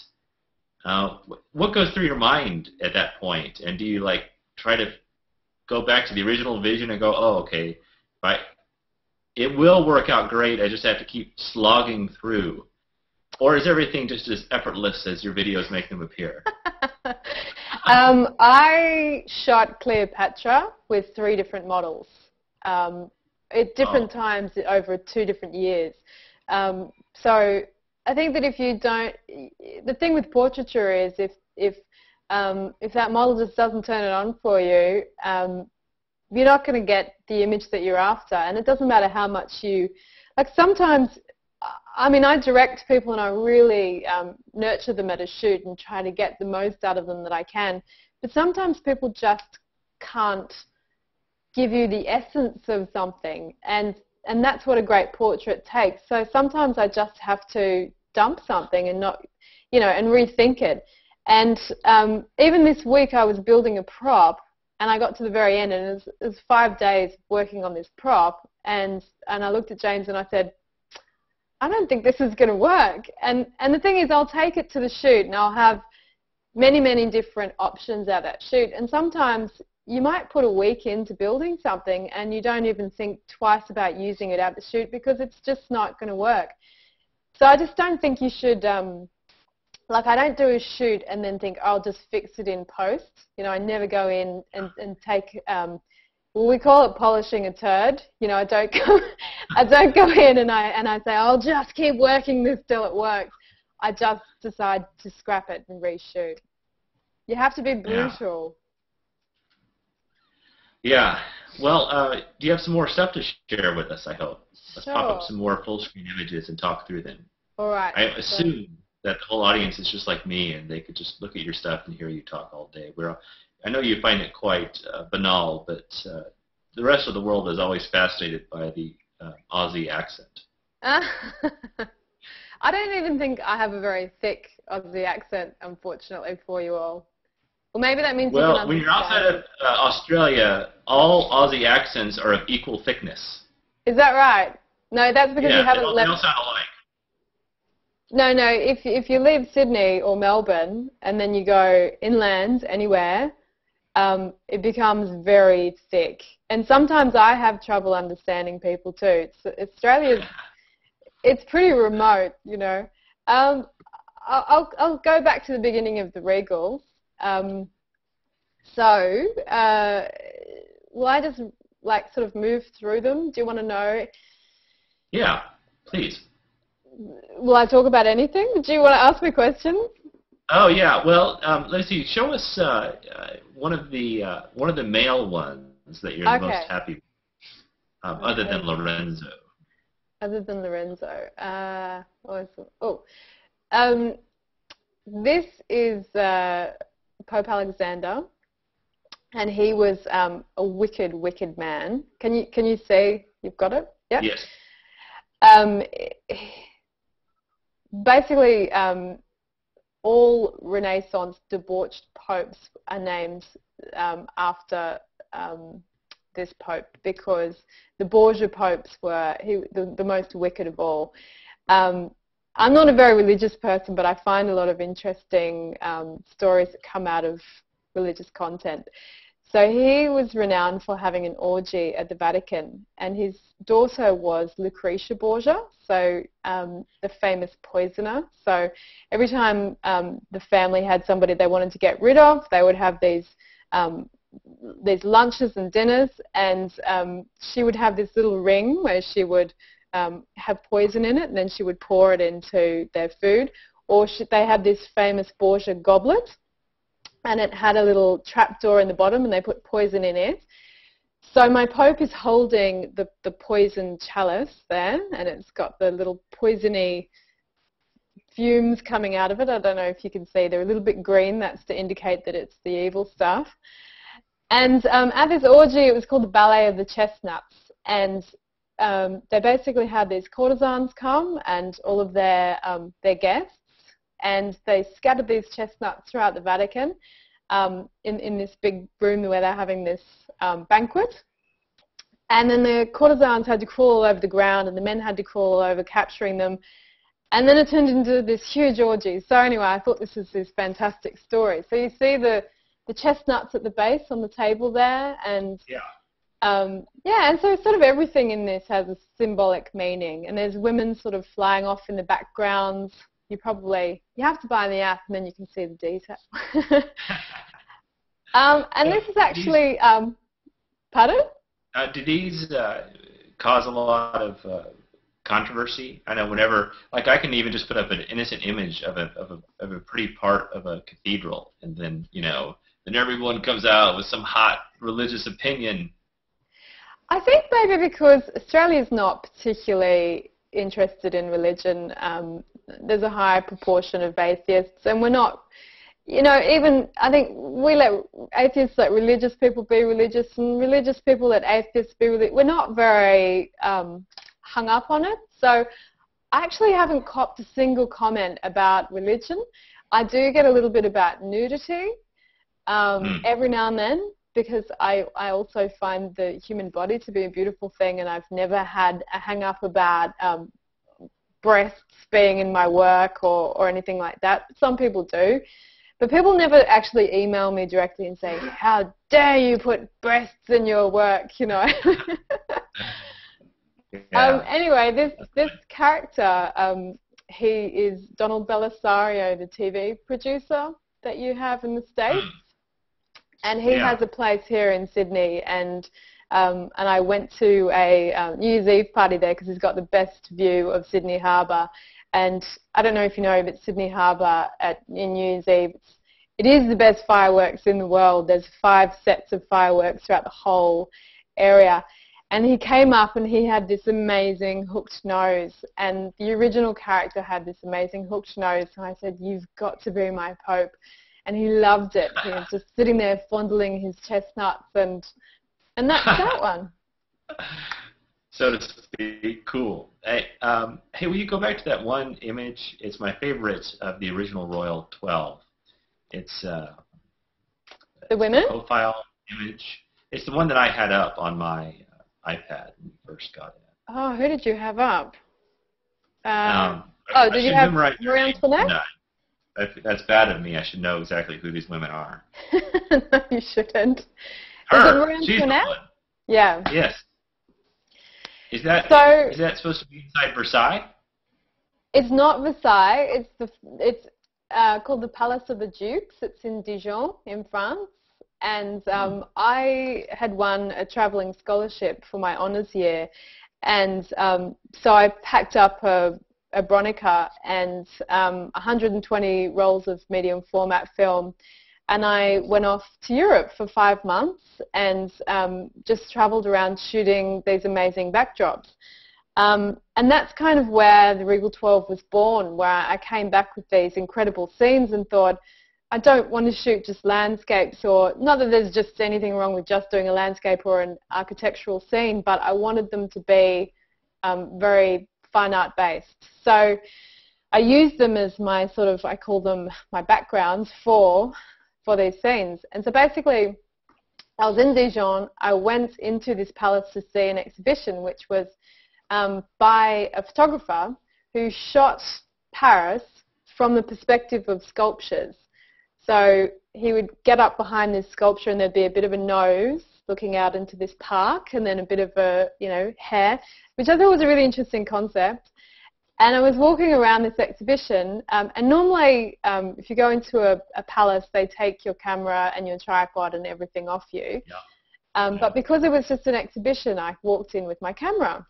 Uh, what goes through your mind at that point? And do you, like, try to go back to the original vision and go, oh, okay, right, it will work out great, I just have to keep slogging through? Or is everything just as effortless as your videos make them appear? Um, I shot Cleopatra with three different models um, at different oh. times over two different years. Um, so I think that if you don't, the thing with portraiture is if if um, if that model just doesn't turn it on for you, um, you're not going to get the image that you're after. And it doesn't matter how much you, like sometimes. I mean, I direct people and I really um, nurture them at a shoot and try to get the most out of them that I can. But sometimes people just can't give you the essence of something, and, and that's what a great portrait takes. So sometimes I just have to dump something and not, you know, and rethink it. And um, even this week I was building a prop, and I got to the very end, and it was, it was five days working on this prop, and, and I looked at James and I said, I don't think this is going to work. And, and the thing is, I'll take it to the shoot and I'll have many, many different options at that shoot. And sometimes you might put a week into building something and you don't even think twice about using it out the chute because it's just not going to work. So I just don't think you should, um, like I don't do a shoot and then think I'll just fix it in post. You know, I never go in and, and take, um, well, we call it polishing a turd. You know, I don't go, I don't go in and I, and I say, I'll just keep working this till it works. I just decide to scrap it and reshoot. You have to be brutal. Yeah. Yeah. Well, uh, do you have some more stuff to share with us, I hope? Let's sure. pop up some more full-screen images and talk through them. All right. I assume so. that the whole audience is just like me, and they could just look at your stuff and hear you talk all day. We're, I know you find it quite uh, banal, but uh, the rest of the world is always fascinated by the uh, Aussie accent. Uh, I don't even think I have a very thick Aussie accent, unfortunately, for you all. Well, maybe that means well, you can when you're outside of uh, Australia, all Aussie accents are of equal thickness. Is that right? No, that's because yeah, you haven't they all, left. They all sound alike. No, no. If if you leave Sydney or Melbourne and then you go inland anywhere, um, it becomes very thick. And sometimes I have trouble understanding people too. It's, Australia's, it's pretty remote, you know. Um, I'll I'll go back to the beginning of the Regal. Um, so, uh, will I just like sort of move through them? Do you want to know? Yeah, please. Will I talk about anything? Do you want to ask me questions? Oh yeah. Well, um, let's see. Show us uh, uh, one of the uh, one of the male ones that you're okay. most happy with, um, okay. other than Lorenzo. Other than Lorenzo. Uh, oh, um, this is. Uh, Pope Alexander, and he was um, a wicked, wicked man. Can you can you see you've got it? Yeah. Yes. Um, basically, um, all Renaissance debauched popes are named um, after um, this pope because the Borgia popes were he, the, the most wicked of all. Um, I'm not a very religious person, but I find a lot of interesting um, stories that come out of religious content. So he was renowned for having an orgy at the Vatican, and his daughter was Lucretia Borgia, so um, the famous poisoner. So every time um, the family had somebody they wanted to get rid of, they would have these um, these lunches and dinners, and um, she would have this little ring where she would Um, have poison in it, and then she would pour it into their food. Or she, they had this famous Borgia goblet, and it had a little trapdoor in the bottom, and they put poison in it. So my Pope is holding the, the poison chalice there, and it's got the little poisony fumes coming out of it. I don't know if you can see. They're a little bit green. That's to indicate that it's the evil stuff. And um, at this orgy, it was called the Ballet of the Chestnuts, and Um, they basically had these courtesans come and all of their um, their guests, and they scattered these chestnuts throughout the Vatican um, in, in this big room where they're having this um, banquet. And then the courtesans had to crawl all over the ground, and the men had to crawl all over capturing them. And then it turned into this huge orgy. So anyway, I thought this was this fantastic story. So you see the, the chestnuts at the base on the table there, and... Yeah. Um, yeah, and so sort of everything in this has a symbolic meaning, and there's women sort of flying off in the backgrounds. You probably, you have to buy the app and then you can see the detail. um, and this is actually, um, pardon? Uh, do these uh, cause a lot of uh, controversy? I know whenever, like I can even just put up an innocent image of a, of a, of a pretty part of a cathedral, and then, you know, then everyone comes out with some hot religious opinion. I think maybe because Australia's not particularly interested in religion, um, there's a higher proportion of atheists, and we're not, you know, even I think we let atheists let religious people be religious, and religious people let atheists be religious. We're not very um, hung up on it, so I actually haven't copped a single comment about religion. I do get a little bit about nudity um, every now and then, because I, I also find the human body to be a beautiful thing, and I've never had a hang-up about um, breasts being in my work or, or anything like that. Some people do. But people never actually email me directly and say, how dare you put breasts in your work, you know. Yeah. Um, anyway, this, this character, um, he is Donald Belisario, the T V producer that you have in the States. And he yeah. has a place here in Sydney. And, um, and I went to a um, New Year's Eve party there because he's got the best view of Sydney Harbour. And I don't know if you know, but Sydney Harbour at in New Year's Eve, it's, it is the best fireworks in the world. There's five sets of fireworks throughout the whole area. And he came up and he had this amazing hooked nose. And the original character had this amazing hooked nose. And I said, you've got to be my Pope. And he loved it. He was just sitting there fondling his chestnuts. And, and that's that one. So to speak, cool. Hey, um, hey, will you go back to that one image? It's my favorite of the original Royal twelve. It's uh, the women? It's a profile image. It's the one that I had up on my uh, iPad when we first got it. Oh, who did you have up? Um, um, oh, I, did I you have Marie Antoinette? No, I, that's bad of me. I should know exactly who these women are. No, you shouldn't. Her, is it she's the one. Yeah. Yes. Is that, so, is that supposed to be inside Versailles? It's not Versailles. It's, the, it's uh, called the Palace of the Dukes. It's in Dijon in France. And um, mm. I had won a travelling scholarship for my honours year. And um, so I packed up a, a Bronica and um, one hundred twenty rolls of medium format film. And I went off to Europe for five months and um, just travelled around shooting these amazing backdrops. Um, and that's kind of where the Regal twelve was born, where I came back with these incredible scenes and thought, I don't want to shoot just landscapes, or not that there's just anything wrong with just doing a landscape or an architectural scene, but I wanted them to be um, very fine art based. So I used them as my sort of, I call them my backgrounds for for these scenes. And so basically, I was in Dijon, I went into this palace to see an exhibition which was um, by a photographer who shot Paris from the perspective of sculptures. So he would get up behind this sculpture and there'd be a bit of a nose looking out into this park and then a bit of a, you know, hair, which I thought was a really interesting concept. And I was walking around this exhibition, um, and normally um, if you go into a, a palace, they take your camera and your tripod and everything off you. Yeah. Um, yeah. But because it was just an exhibition, I walked in with my camera.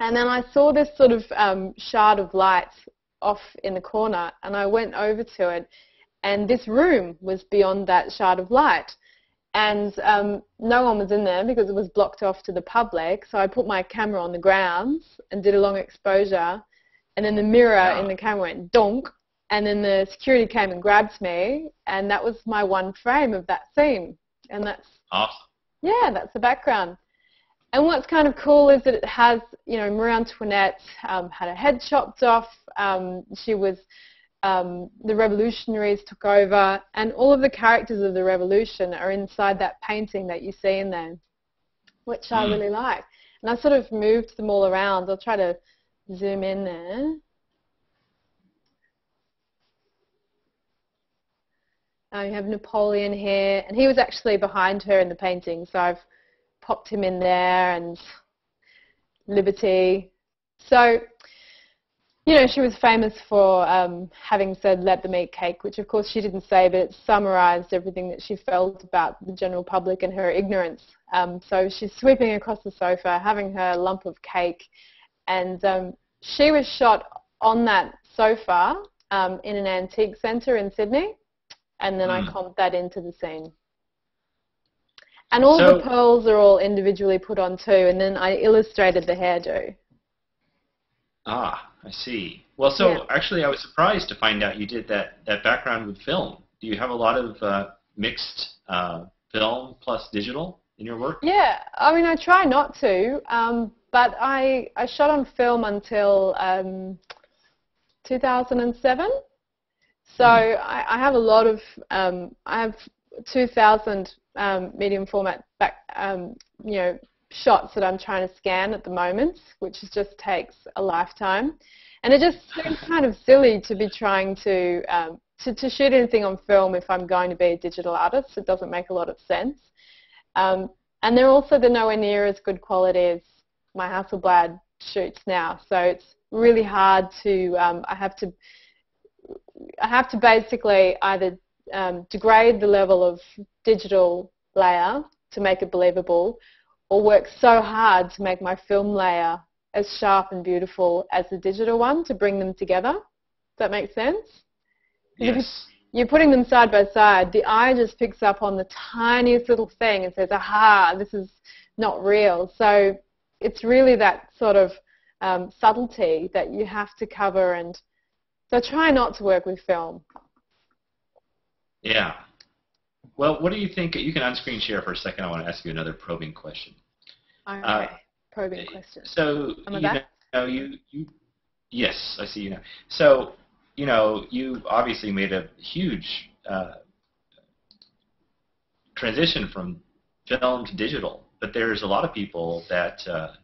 And then I saw this sort of um, shard of light off in the corner, and I went over to it, and this room was beyond that shard of light. And um, no one was in there because it was blocked off to the public, so I put my camera on the ground and did a long exposure. And then the mirror wow. in the camera went donk, and then the security came and grabbed me, and that was my one frame of that scene. And that's awesome. Yeah, that's the background. And what's kind of cool is that it has, you know, Marie Antoinette um, had her head chopped off. Um, she was, um, the revolutionaries took over, and all of the characters of the revolution are inside that painting that you see in there, which mm. I really like. And I sort of moved them all around. I'll try to zoom in there. Uh, you have Napoleon here, and he was actually behind her in the painting, so I've popped him in there, and Liberty. So, you know, she was famous for um, having said, let them eat cake, which of course she didn't say, but it summarised everything that she felt about the general public and her ignorance. Um, so she's sweeping across the sofa, having her lump of cake. And um, she was shot on that sofa um, in an antique centre in Sydney, and then mm. I comped that into the scene. And all so, the pearls are all individually put on too, and then I illustrated the hairdo. Ah, I see. Well, so yeah. actually I was surprised to find out you did that, that background with film. Do you have a lot of uh, mixed uh, film plus digital in your work? Yeah, I mean, I try not to. Um, But I, I shot on film until um, two thousand seven, so mm. I, I have a lot of, um, I have two thousand um, medium format back, um, you know, shots that I'm trying to scan at the moment, which is just takes a lifetime. And it just seems kind of silly to be trying to, um, to, to shoot anything on film if I'm going to be a digital artist. It doesn't make a lot of sense. Um, and they're also they're nowhere near as good quality as my Hasselblad shoots now. So it's really hard to, um, I have to, I have to basically either um, degrade the level of digital layer to make it believable, or work so hard to make my film layer as sharp and beautiful as the digital one, to bring them together. Does that make sense? Yes. You're putting them side by side. The eye just picks up on the tiniest little thing and says, aha, this is not real. So it's really that sort of um, subtlety that you have to cover. And so try not to work with film. Yeah. Well, what do you think? You can on-screen share for a second. I want to ask you another probing question. All right. Uh, probing question. So, you know, you, you, yes, I see you now. So, you know, you obviously made a huge uh, transition from film to digital, but there's a lot of people that, uh,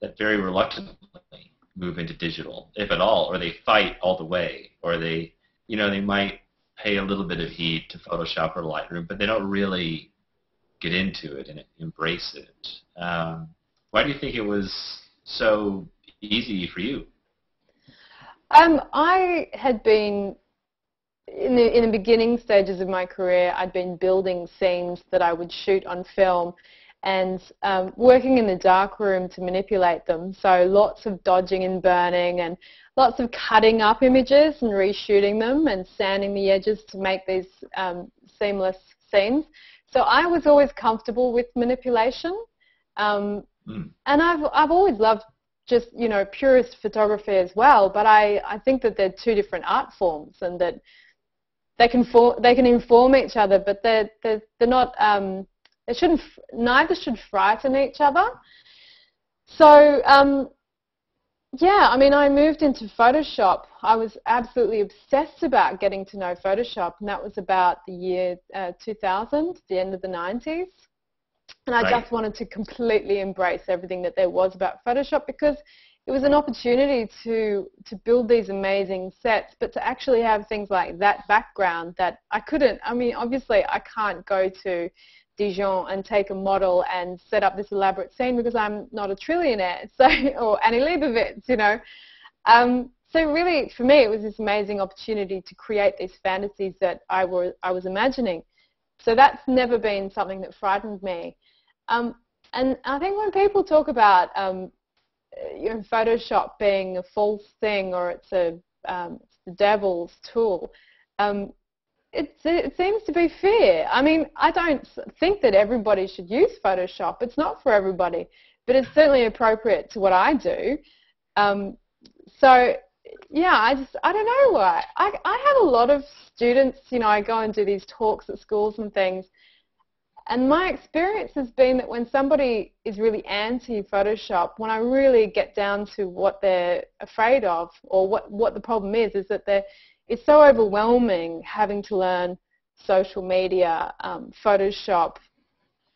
that very reluctantly move into digital, if at all, or they fight all the way, or they, you know, they might pay a little bit of heed to Photoshop or Lightroom, but they don't really get into it and embrace it. Um, Why do you think it was so easy for you? Um, I had been, in the, in the beginning stages of my career, I'd been building scenes that I would shoot on film and um, working in the dark room to manipulate them. So lots of dodging and burning and lots of cutting up images and reshooting them and sanding the edges to make these um, seamless scenes. So I was always comfortable with manipulation. Um, And I've, I've always loved just, you know, purist photography as well, but I, I think that they're two different art forms and that they can, for, they can inform each other, but they're, they're, they're not, um, they shouldn't, neither should frighten each other. So, um, yeah, I mean, I moved into Photoshop. I was absolutely obsessed about getting to know Photoshop, and that was about the year uh, two thousand, the end of the nineties. And I right. just wanted to completely embrace everything that there was about Photoshop, because it was an opportunity to, to build these amazing sets, but to actually have things like that background that I couldn't. I mean, obviously, I can't go to Dijon and take a model and set up this elaborate scene because I'm not a trillionaire, so, or Annie Leibovitz, you know. Um, so really, for me, it was this amazing opportunity to create these fantasies that I, were, I was imagining. So that's never been something that frightened me. Um, and I think when people talk about um, you know, Photoshop being a false thing, or it's a um, it's the devil's tool, um, it, it seems to be fear. I mean, I don't think that everybody should use Photoshop. It's not for everybody, but it's certainly appropriate to what I do. Um, so, yeah, I just I don't know why. I, I have a lot of students. You know, I go and do these talks at schools and things. And my experience has been that when somebody is really anti-Photoshop, when I really get down to what they're afraid of, or what, what the problem is, is that they're, it's so overwhelming having to learn social media, um, Photoshop,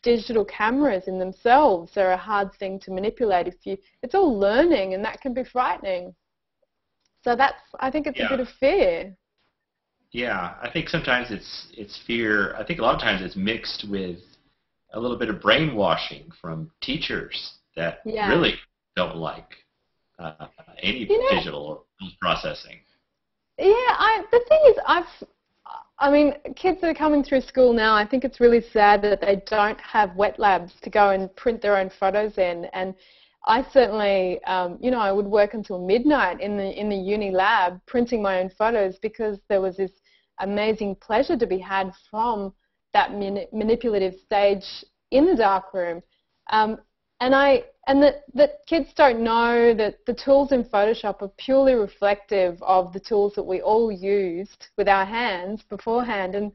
digital cameras in themselves are a hard thing to manipulate. If you, it's all learning, and that can be frightening. So that's, I think it's yeah. a bit of fear. Yeah, I think sometimes it's it's fear. I think a lot of times it's mixed with a little bit of brainwashing from teachers that yeah. really don't like uh, any you know, digital or processing. Yeah, I, the thing is, I've, I mean, kids that are coming through school now, I think it's really sad that they don't have wet labs to go and print their own photos in. And I certainly, um, you know, I would work until midnight in the in the uni lab printing my own photos, because there was this amazing pleasure to be had from that mani manipulative stage in the dark room. Um, and I and that that kids don't know that the tools in Photoshop are purely reflective of the tools that we all used with our hands beforehand. And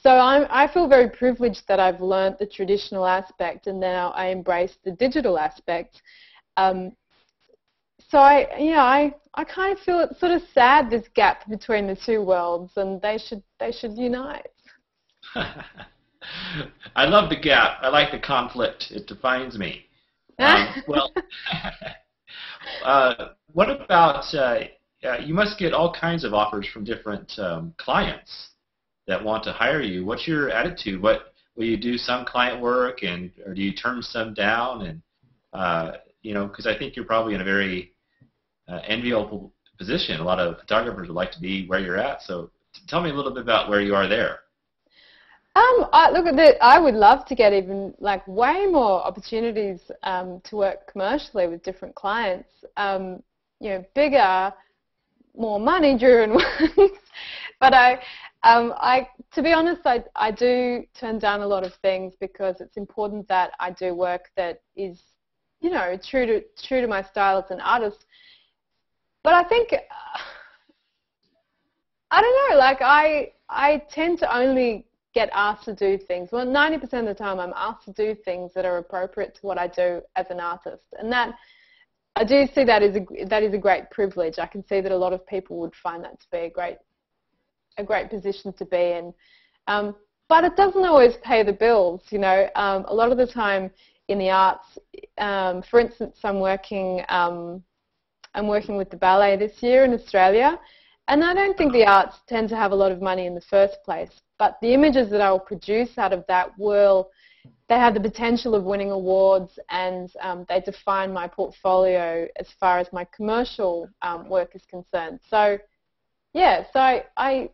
so I'm, I feel very privileged that I've learnt the traditional aspect, and now I embrace the digital aspect. Um, so I, you know, I, I kind of feel it's sort of sad, this gap between the two worlds, and they should they should unite. I love the gap. I like the conflict. It defines me. Um, well, Uh, what about, uh, uh, you must get all kinds of offers from different um, clients that want to hire you. What's your attitude? What, will you do some client work, and or do you turn some down? And uh, you know, because I think you're probably in a very uh, enviable position. A lot of photographers would like to be where you're at. So tell me a little bit about where you are there. Um, I, look, I would love to get even like way more opportunities um, to work commercially with different clients. Um, you know, bigger, more money-driven ones. But I, um, I, to be honest, I, I do turn down a lot of things because it's important that I do work that is, you know, true to true to my style as an artist. But I think, I don't know, like I, I tend to only get asked to do things. Well, ninety percent of the time I'm asked to do things that are appropriate to what I do as an artist. And that, I do see that as a, that is a great privilege. I can see that a lot of people would find that to be a great, a great position to be in. Um, but it doesn't always pay the bills, you know. Um, a lot of the time in the arts, um, for instance, I'm working, um, I'm working with the ballet this year in Australia, and I don't think the arts tend to have a lot of money in the first place. But the images that I will produce out of that will, they have the potential of winning awards, and um, they define my portfolio as far as my commercial um, work is concerned. So, yeah, so I, I,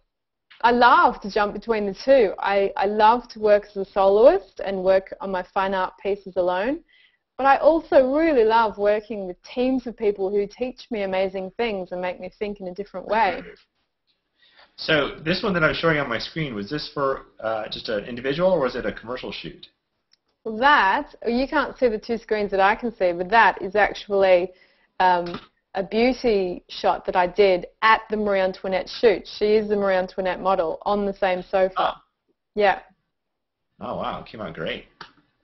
I love to jump between the two. I, I love to work as a soloist and work on my fine art pieces alone. But I also really love working with teams of people who teach me amazing things and make me think in a different way. So this one that I'm showing on my screen, was this for uh, just an individual, or was it a commercial shoot? Well, that, you can't see the two screens that I can see, but that is actually um, a beauty shot that I did at the Marie Antoinette shoot. She is the Marie Antoinette model on the same sofa. Oh. Yeah. Oh, wow. It came out great.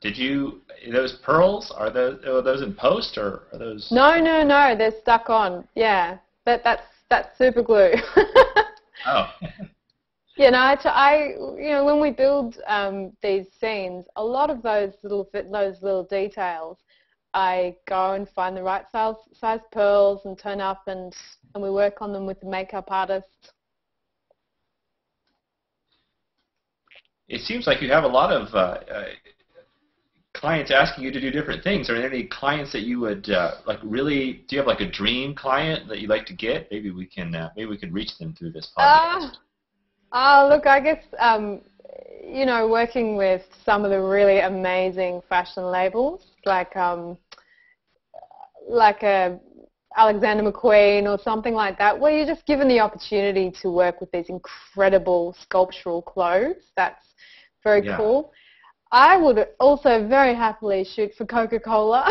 Did you, those pearls, are those, are those in post, or are those? No, no, no, they're stuck on, yeah. But that's, that's super glue. Oh. Yeah, no, I, I, you know, when we build um, these scenes, a lot of those little, those little details, I go and find the right size, size pearls and turn up, and, and we work on them with the makeup artist. It seems like you have a lot of, uh, uh, clients asking you to do different things. Are there any clients that you would uh, like really? Do you have like a dream client that you like to get? Maybe we can uh, maybe we can reach them through this podcast. Uh, uh, look, I guess um, you know, working with some of the really amazing fashion labels, like um, like a Alexander McQueen or something like that, where you're just given the opportunity to work with these incredible sculptural clothes. That's very yeah. cool. I would also very happily shoot for Coca-Cola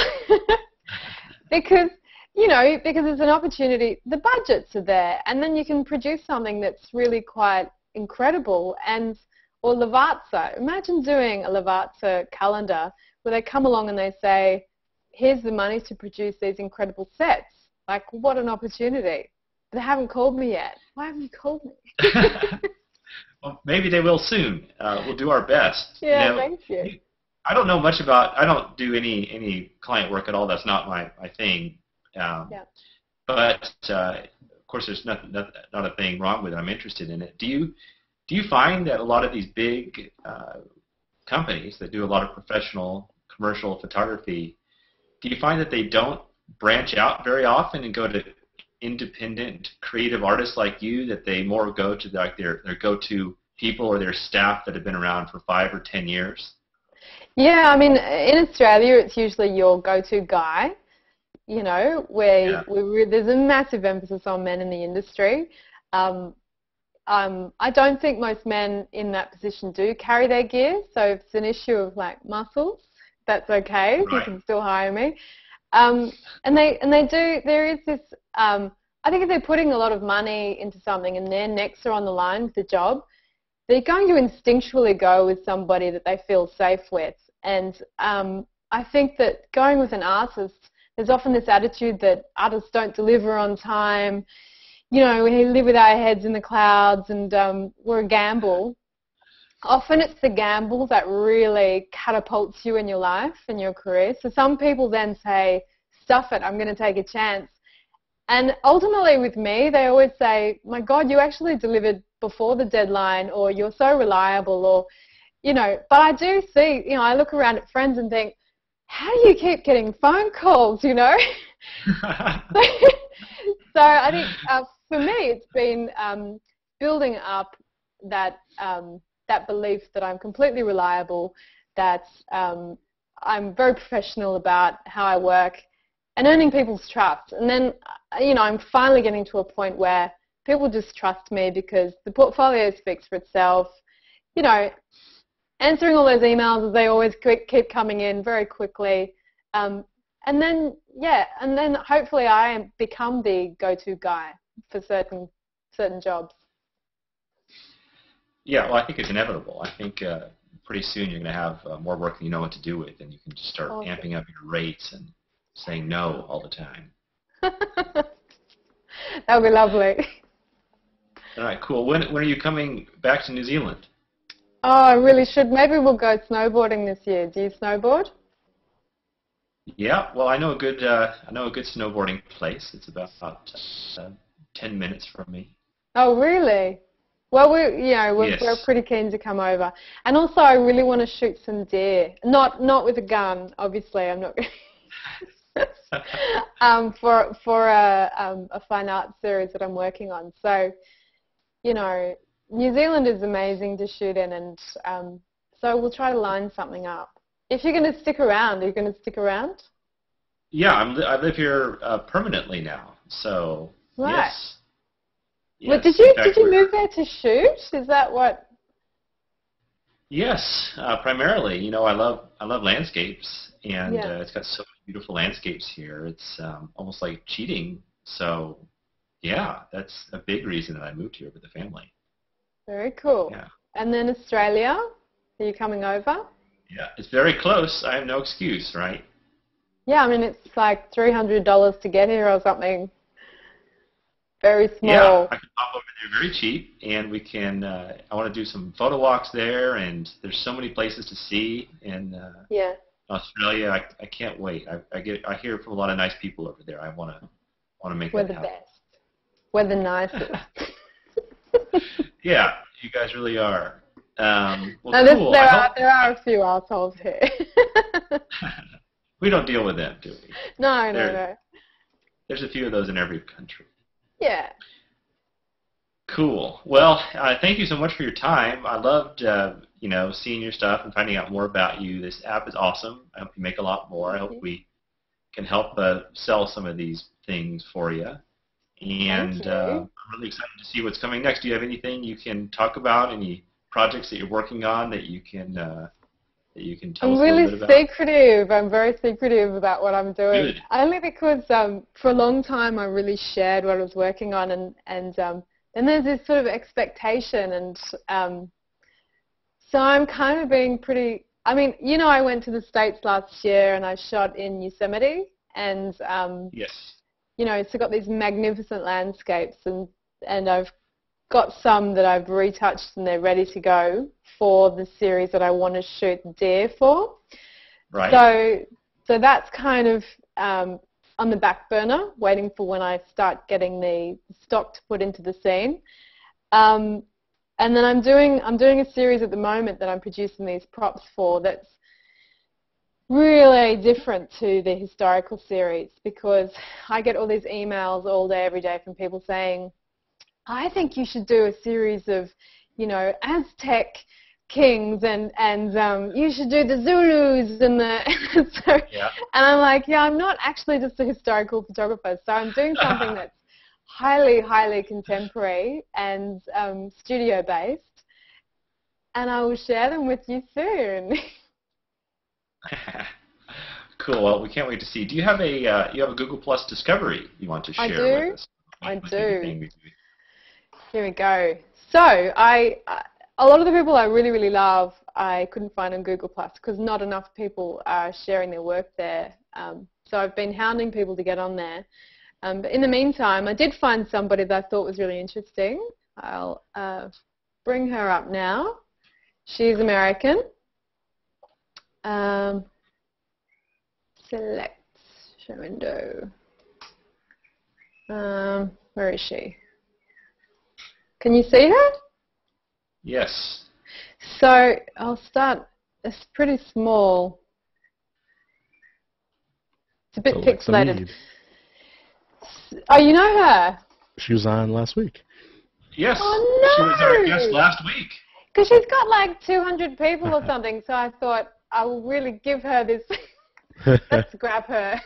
because, you know, because it's an opportunity. The budgets are there, and then you can produce something that's really quite incredible. And or Lavazza. Imagine doing a Lavazza calendar where they come along and they say, here's the money to produce these incredible sets. Like, what an opportunity. They haven't called me yet. Why haven't you called me? Well, maybe they will soon. Uh, we'll do our best. Yeah, now, thank you. I don't know much about, I don't do any, any client work at all. That's not my, my thing. Um, yeah. But, uh, of course, there's nothing, not, not a thing wrong with it. I'm interested in it. Do you, do you find that a lot of these big uh, companies that do a lot of professional commercial photography, do you find that they don't branch out very often and go to independent creative artists like you, that they more go to like their, their go-to people or their staff that have been around for five or ten years? Yeah, I mean, in Australia it's usually your go-to guy, you know, where yeah. we, there's a massive emphasis on men in the industry. Um, um, I don't think most men in that position do carry their gear, so if it's an issue of like muscles, that's okay, right. You can still hire me. Um, and they and they do. There is this. Um, I think if they're putting a lot of money into something and their necks are on the line with the job, they're going to instinctually go with somebody that they feel safe with. And um, I think that going with an artist, there's often this attitude that artists don't deliver on time. You know, we live with our heads in the clouds, and um, we're a gamble. Often it's the gamble that really catapults you in your life and your career. So some people then say, stuff it, I'm going to take a chance. And ultimately with me, they always say, my God, you actually delivered before the deadline, or you're so reliable, or, you know, but I do see, you know, I look around at friends and think, how do you keep getting phone calls, you know? so, so I think uh, for me, it's been um, building up that, um, that belief that I'm completely reliable, that um, I'm very professional about how I work, and earning people's trust. And then, you know, I'm finally getting to a point where people just trust me because the portfolio speaks for itself. You know, answering all those emails as they always keep coming in very quickly. Um, and then, yeah, and then hopefully I become the go-to guy for certain, certain jobs. Yeah, well, I think it's inevitable. I think uh, pretty soon you're going to have uh, more work than you know what to do with, and you can just start awesome. amping up your rates and saying no all the time. That would be lovely. All right, cool. When, when are you coming back to New Zealand? Oh, I really should. Maybe we'll go snowboarding this year. Do you snowboard? Yeah. Well, I know a good. Uh, I know a good snowboarding place. It's about uh, ten minutes from me. Oh, really? Well, we, you know, we're, yes. we're pretty keen to come over. And also, I really want to shoot some deer. Not, not with a gun, obviously. I'm not. um, for for a um, a fine art series that I'm working on. So, you know. New Zealand is amazing to shoot in, and um, so we'll try to line something up. If you're going to stick around, are you going to stick around? Yeah, I'm li I live here uh, permanently now, so right. yes. yes. Well, did you fact, did you move there to shoot? Is that what? Yes, uh, primarily. You know, I love I love landscapes, and yeah. uh, it's got so many beautiful landscapes here. It's um, almost like cheating. So, yeah, that's a big reason that I moved here with the family. Very cool. Yeah. And then Australia, are you coming over? Yeah, it's very close. I have no excuse, right? Yeah, I mean, it's like three hundred dollars to get here or something. Very small. Yeah, I can pop over there very cheap, and we can, uh, I want to do some photo walks there, and there's so many places to see in uh, yeah. Australia. I, I can't wait. I, I, get, I hear from a lot of nice people over there. I want to want to make We're that happen. We're the best. We're the nicest. Yeah, you guys really are. Um, well, no, cool. there, are, there are a few assholes here. We don't deal with them, do we? No, there, no, no. There's a few of those in every country. Yeah. Cool. Well, uh, thank you so much for your time. I loved, uh, you know, seeing your stuff and finding out more about you. This app is awesome. I hope you make a lot more. Thank I hope you. we can help uh, sell some of these things for you. And uh, I'm really excited to see what's coming next. Do you have anything you can talk about? Any projects that you're working on that you can uh, that you can tell I'm us really a little bit about? I'm really secretive. I'm very secretive about what I'm doing. Good. Only because um, for a long time I really shared what I was working on, and and um, then there's this sort of expectation, and um, so I'm kind of being pretty. I mean, you know, I went to the States last year and I shot in Yosemite, and um, yes. you know, it's got these magnificent landscapes, and, and I've got some that I've retouched and they're ready to go for the series that I want to shoot deer for. Right. So, so that's kind of um, on the back burner, waiting for when I start getting the stock to put into the scene. Um, and then I'm doing, I'm doing a series at the moment that I'm producing these props for that's really different to the historical series, because I get all these emails all day, every day from people saying, I think you should do a series of, you know, Aztec kings, and, and um, you should do the Zulus and the... so, yeah. And I'm like, yeah, I'm not actually just a historical photographer, so I'm doing something that's highly, highly contemporary and um, studio-based, and I will share them with you soon. Cool. Well, we can't wait to see. Do you have a uh, you have a Google Plus discovery you want to share I do. with us? I do. I do. Here we go. So I a lot of the people I really really love I couldn't find on Google Plus because not enough people are sharing their work there. Um, so I've been hounding people to get on there. Um, but in the meantime, I did find somebody that I thought was really interesting. I'll uh, bring her up now. She's American. Um, select Show window. Um, where is she? Can you see her? Yes. So I'll start, it's pretty small. It's a bit oh, pixelated. Oh, you know her? She was on last week. Yes. Oh, no. She was our guest last week. Because she's got like two hundred people or something, so I thought, I will really give her this. Let's grab her.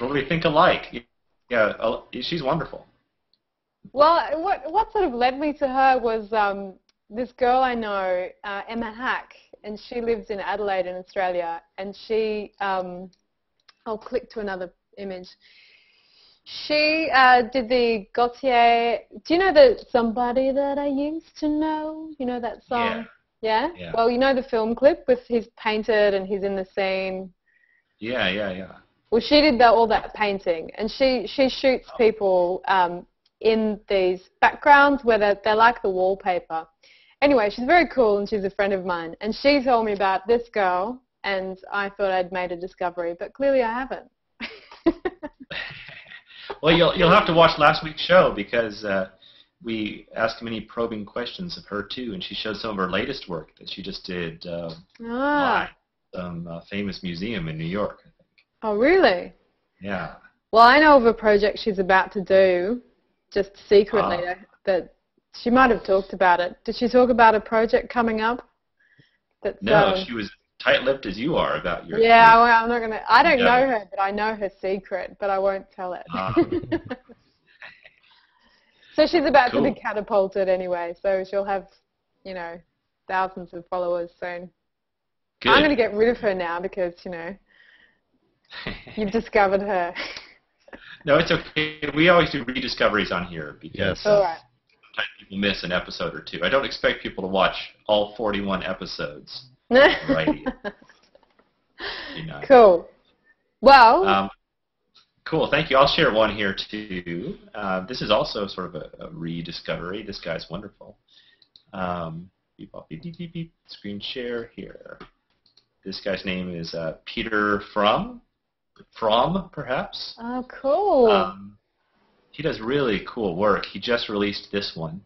Well, we think alike. Yeah, she's wonderful. Well, what, what sort of led me to her was um, this girl I know, uh, Emma Hack, and she lives in Adelaide in Australia, and she, um, I'll click to another image. She uh, did the Gautier, do you know the Somebody That I Used to Know? You know that song? Yeah. Yeah? Yeah. Well, you know the film clip with he's painted and he's in the scene? Yeah, yeah, yeah. Well, she did that, all that painting, and she, she shoots people um, in these backgrounds where they're, they're like the wallpaper. Anyway, she's very cool and she's a friend of mine, and she told me about this girl, and I thought I'd made a discovery, but clearly I haven't. Well, you'll, you'll have to watch last week's show, because uh, we asked many probing questions of her too, and she showed some of her latest work that she just did uh, ah. live, um, a famous museum in New York, I think. Oh, really? Yeah. Well, I know of a project she's about to do, just secretly, ah. that she might have talked about it. Did she talk about a project coming up? That's, no, um, she was tight-lipped as you are about your... Yeah, well, I'm not gonna... I don't yeah. know her, but I know her secret, but I won't tell it. Ah. So she's about cool. to be catapulted anyway, so she'll have, you know, thousands of followers soon. Good. I'm going to get rid of her now because, you know, you've discovered her. No, it's okay. We always do rediscoveries on here because... All right. Sometimes people miss an episode or two. I don't expect people to watch all forty-one episodes. Right. You know. Cool. Well. Um, cool. Thank you. I'll share one here too. Uh, this is also sort of a, a rediscovery. This guy's wonderful. Um, beep, beep, beep, beep, beep. Screen share here. This guy's name is uh, Peter Fromm. Fromm, perhaps. Oh, cool. Um, he does really cool work. He just released this one.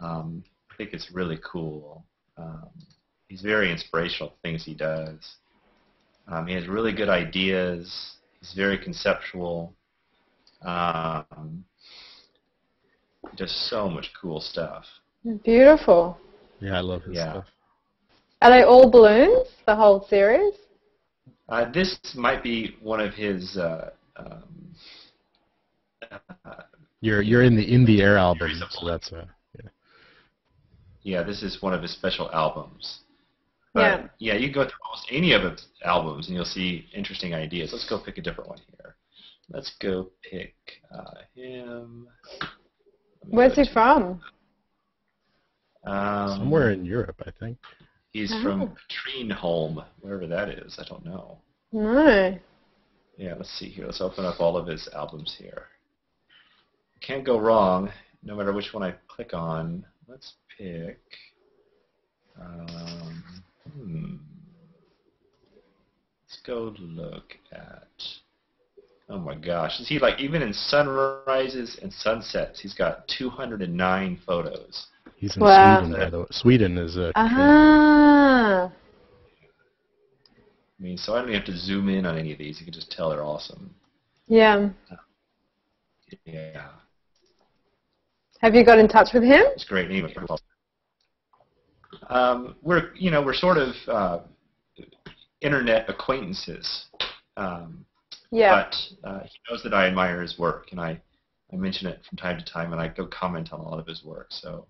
Um, I think it's really cool. Um, He's very inspirational, things he does. Um, he has really good ideas. He's very conceptual. Um, just so much cool stuff. Beautiful. Yeah, I love his yeah. stuff. Are they all balloons, the whole series? Uh, this might be one of his... Uh, um, you're, you're in the In the Air album, so that's a... Yeah, yeah, this is one of his special albums. But, yeah. yeah, you can go through almost any of its albums, and you'll see interesting ideas. Let's go pick a different one here. Let's go pick uh, him. Where's he from? Um, Somewhere in Europe, I think. He's oh. from Katrineholm, wherever that is. I don't know. No. Yeah, let's see here. Let's open up all of his albums here. Can't go wrong, no matter which one I click on. Let's pick... Um, Hmm. Let's go look at, oh my gosh, is he like, even in sunrises and sunsets, he's got two hundred nine photos. He's in wow. Sweden, by the way. Sweden is a uh-huh. I mean, so I don't even have to zoom in on any of these, you can just tell they're awesome. Yeah. Yeah. Have you got in touch with him? It's great. Anyway, Um, we're, you know, we're sort of uh, internet acquaintances, um, yeah. but uh, he knows that I admire his work, and I, I mention it from time to time, and I go comment on a lot of his work, so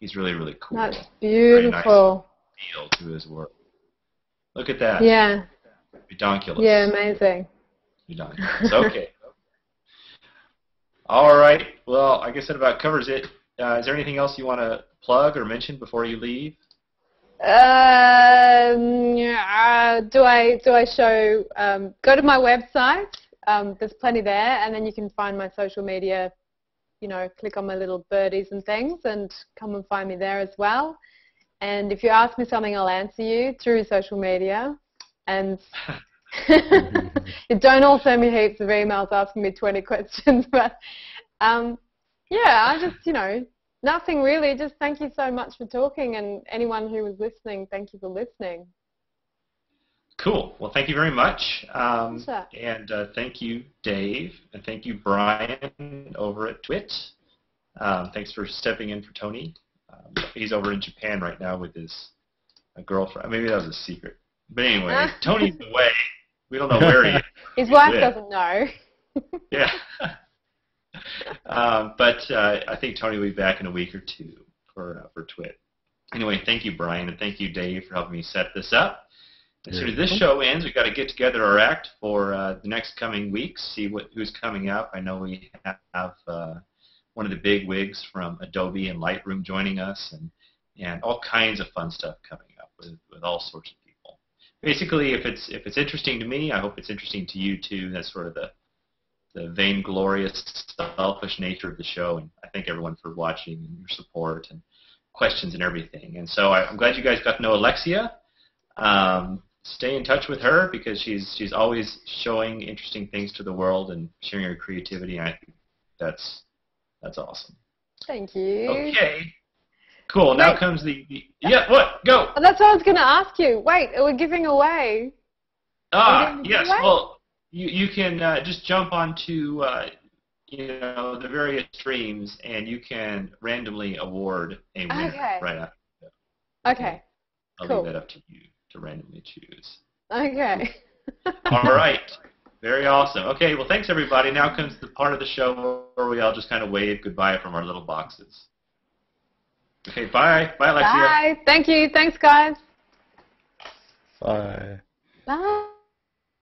he's really, really cool. That's beautiful. Very nice feel to his work. Look at that. Yeah. Redonkulous. Yeah, amazing. Redonkulous. Okay. All right. Well, I guess that about covers it. Uh, is there anything else you want to plug or mention before you leave? Um, uh, do I do I show? Um, go to my website. Um, there's plenty there, and then you can find my social media. You know, click on my little birdies and things, and come and find me there as well. And if you ask me something, I'll answer you through social media. And Don't all send me heaps of emails asking me twenty questions, but um, yeah, I just, you know, nothing really. Just thank you so much for talking, and anyone who was listening, thank you for listening. Cool. Well, thank you very much. Um, and uh, thank you, Dave, and thank you, Brian, over at Twit. Um, thanks for stepping in for Tony. Um, he's over in Japan right now with his uh, girlfriend. Maybe that was a secret. But anyway, Tony's away. We don't know where he is. His wife with. doesn't know. Yeah. um, but uh, I think Tony will be back in a week or two for, uh, for Twit. Anyway, thank you, Brian, and thank you, Dave, for helping me set this up. As soon as this show ends, we've got to get together our act for uh, the next coming weeks, see what, who's coming up. I know we have uh, one of the big wigs from Adobe and Lightroom joining us, and, and all kinds of fun stuff coming up with, with all sorts of people. Basically, if it's, if it's interesting to me, I hope it's interesting to you, too. That's sort of the, the vainglorious, selfish nature of the show, and I thank everyone for watching and your support and questions and everything. And so I, I'm glad you guys got to know Alexia. Um, Stay in touch with her, because she's she's always showing interesting things to the world and sharing her creativity. And I think that's that's awesome. Thank you. Okay. Cool. Wait. Now comes the, the yeah. What? Go. Oh, that's what I was going to ask you. Wait, we're giving away. Ah, giving yes. Away? Well, you you can uh, just jump onto uh, you know the various streams, and you can randomly award a winner okay. right after. Okay. I'll cool. leave that up to you. Randomly choose. Okay. All right. Very awesome. Okay, well, thanks, everybody. Now comes the part of the show where we all just kind of wave goodbye from our little boxes. Okay, bye. Bye, Alexia. Bye. Thank you. Thanks, guys. Bye. Bye.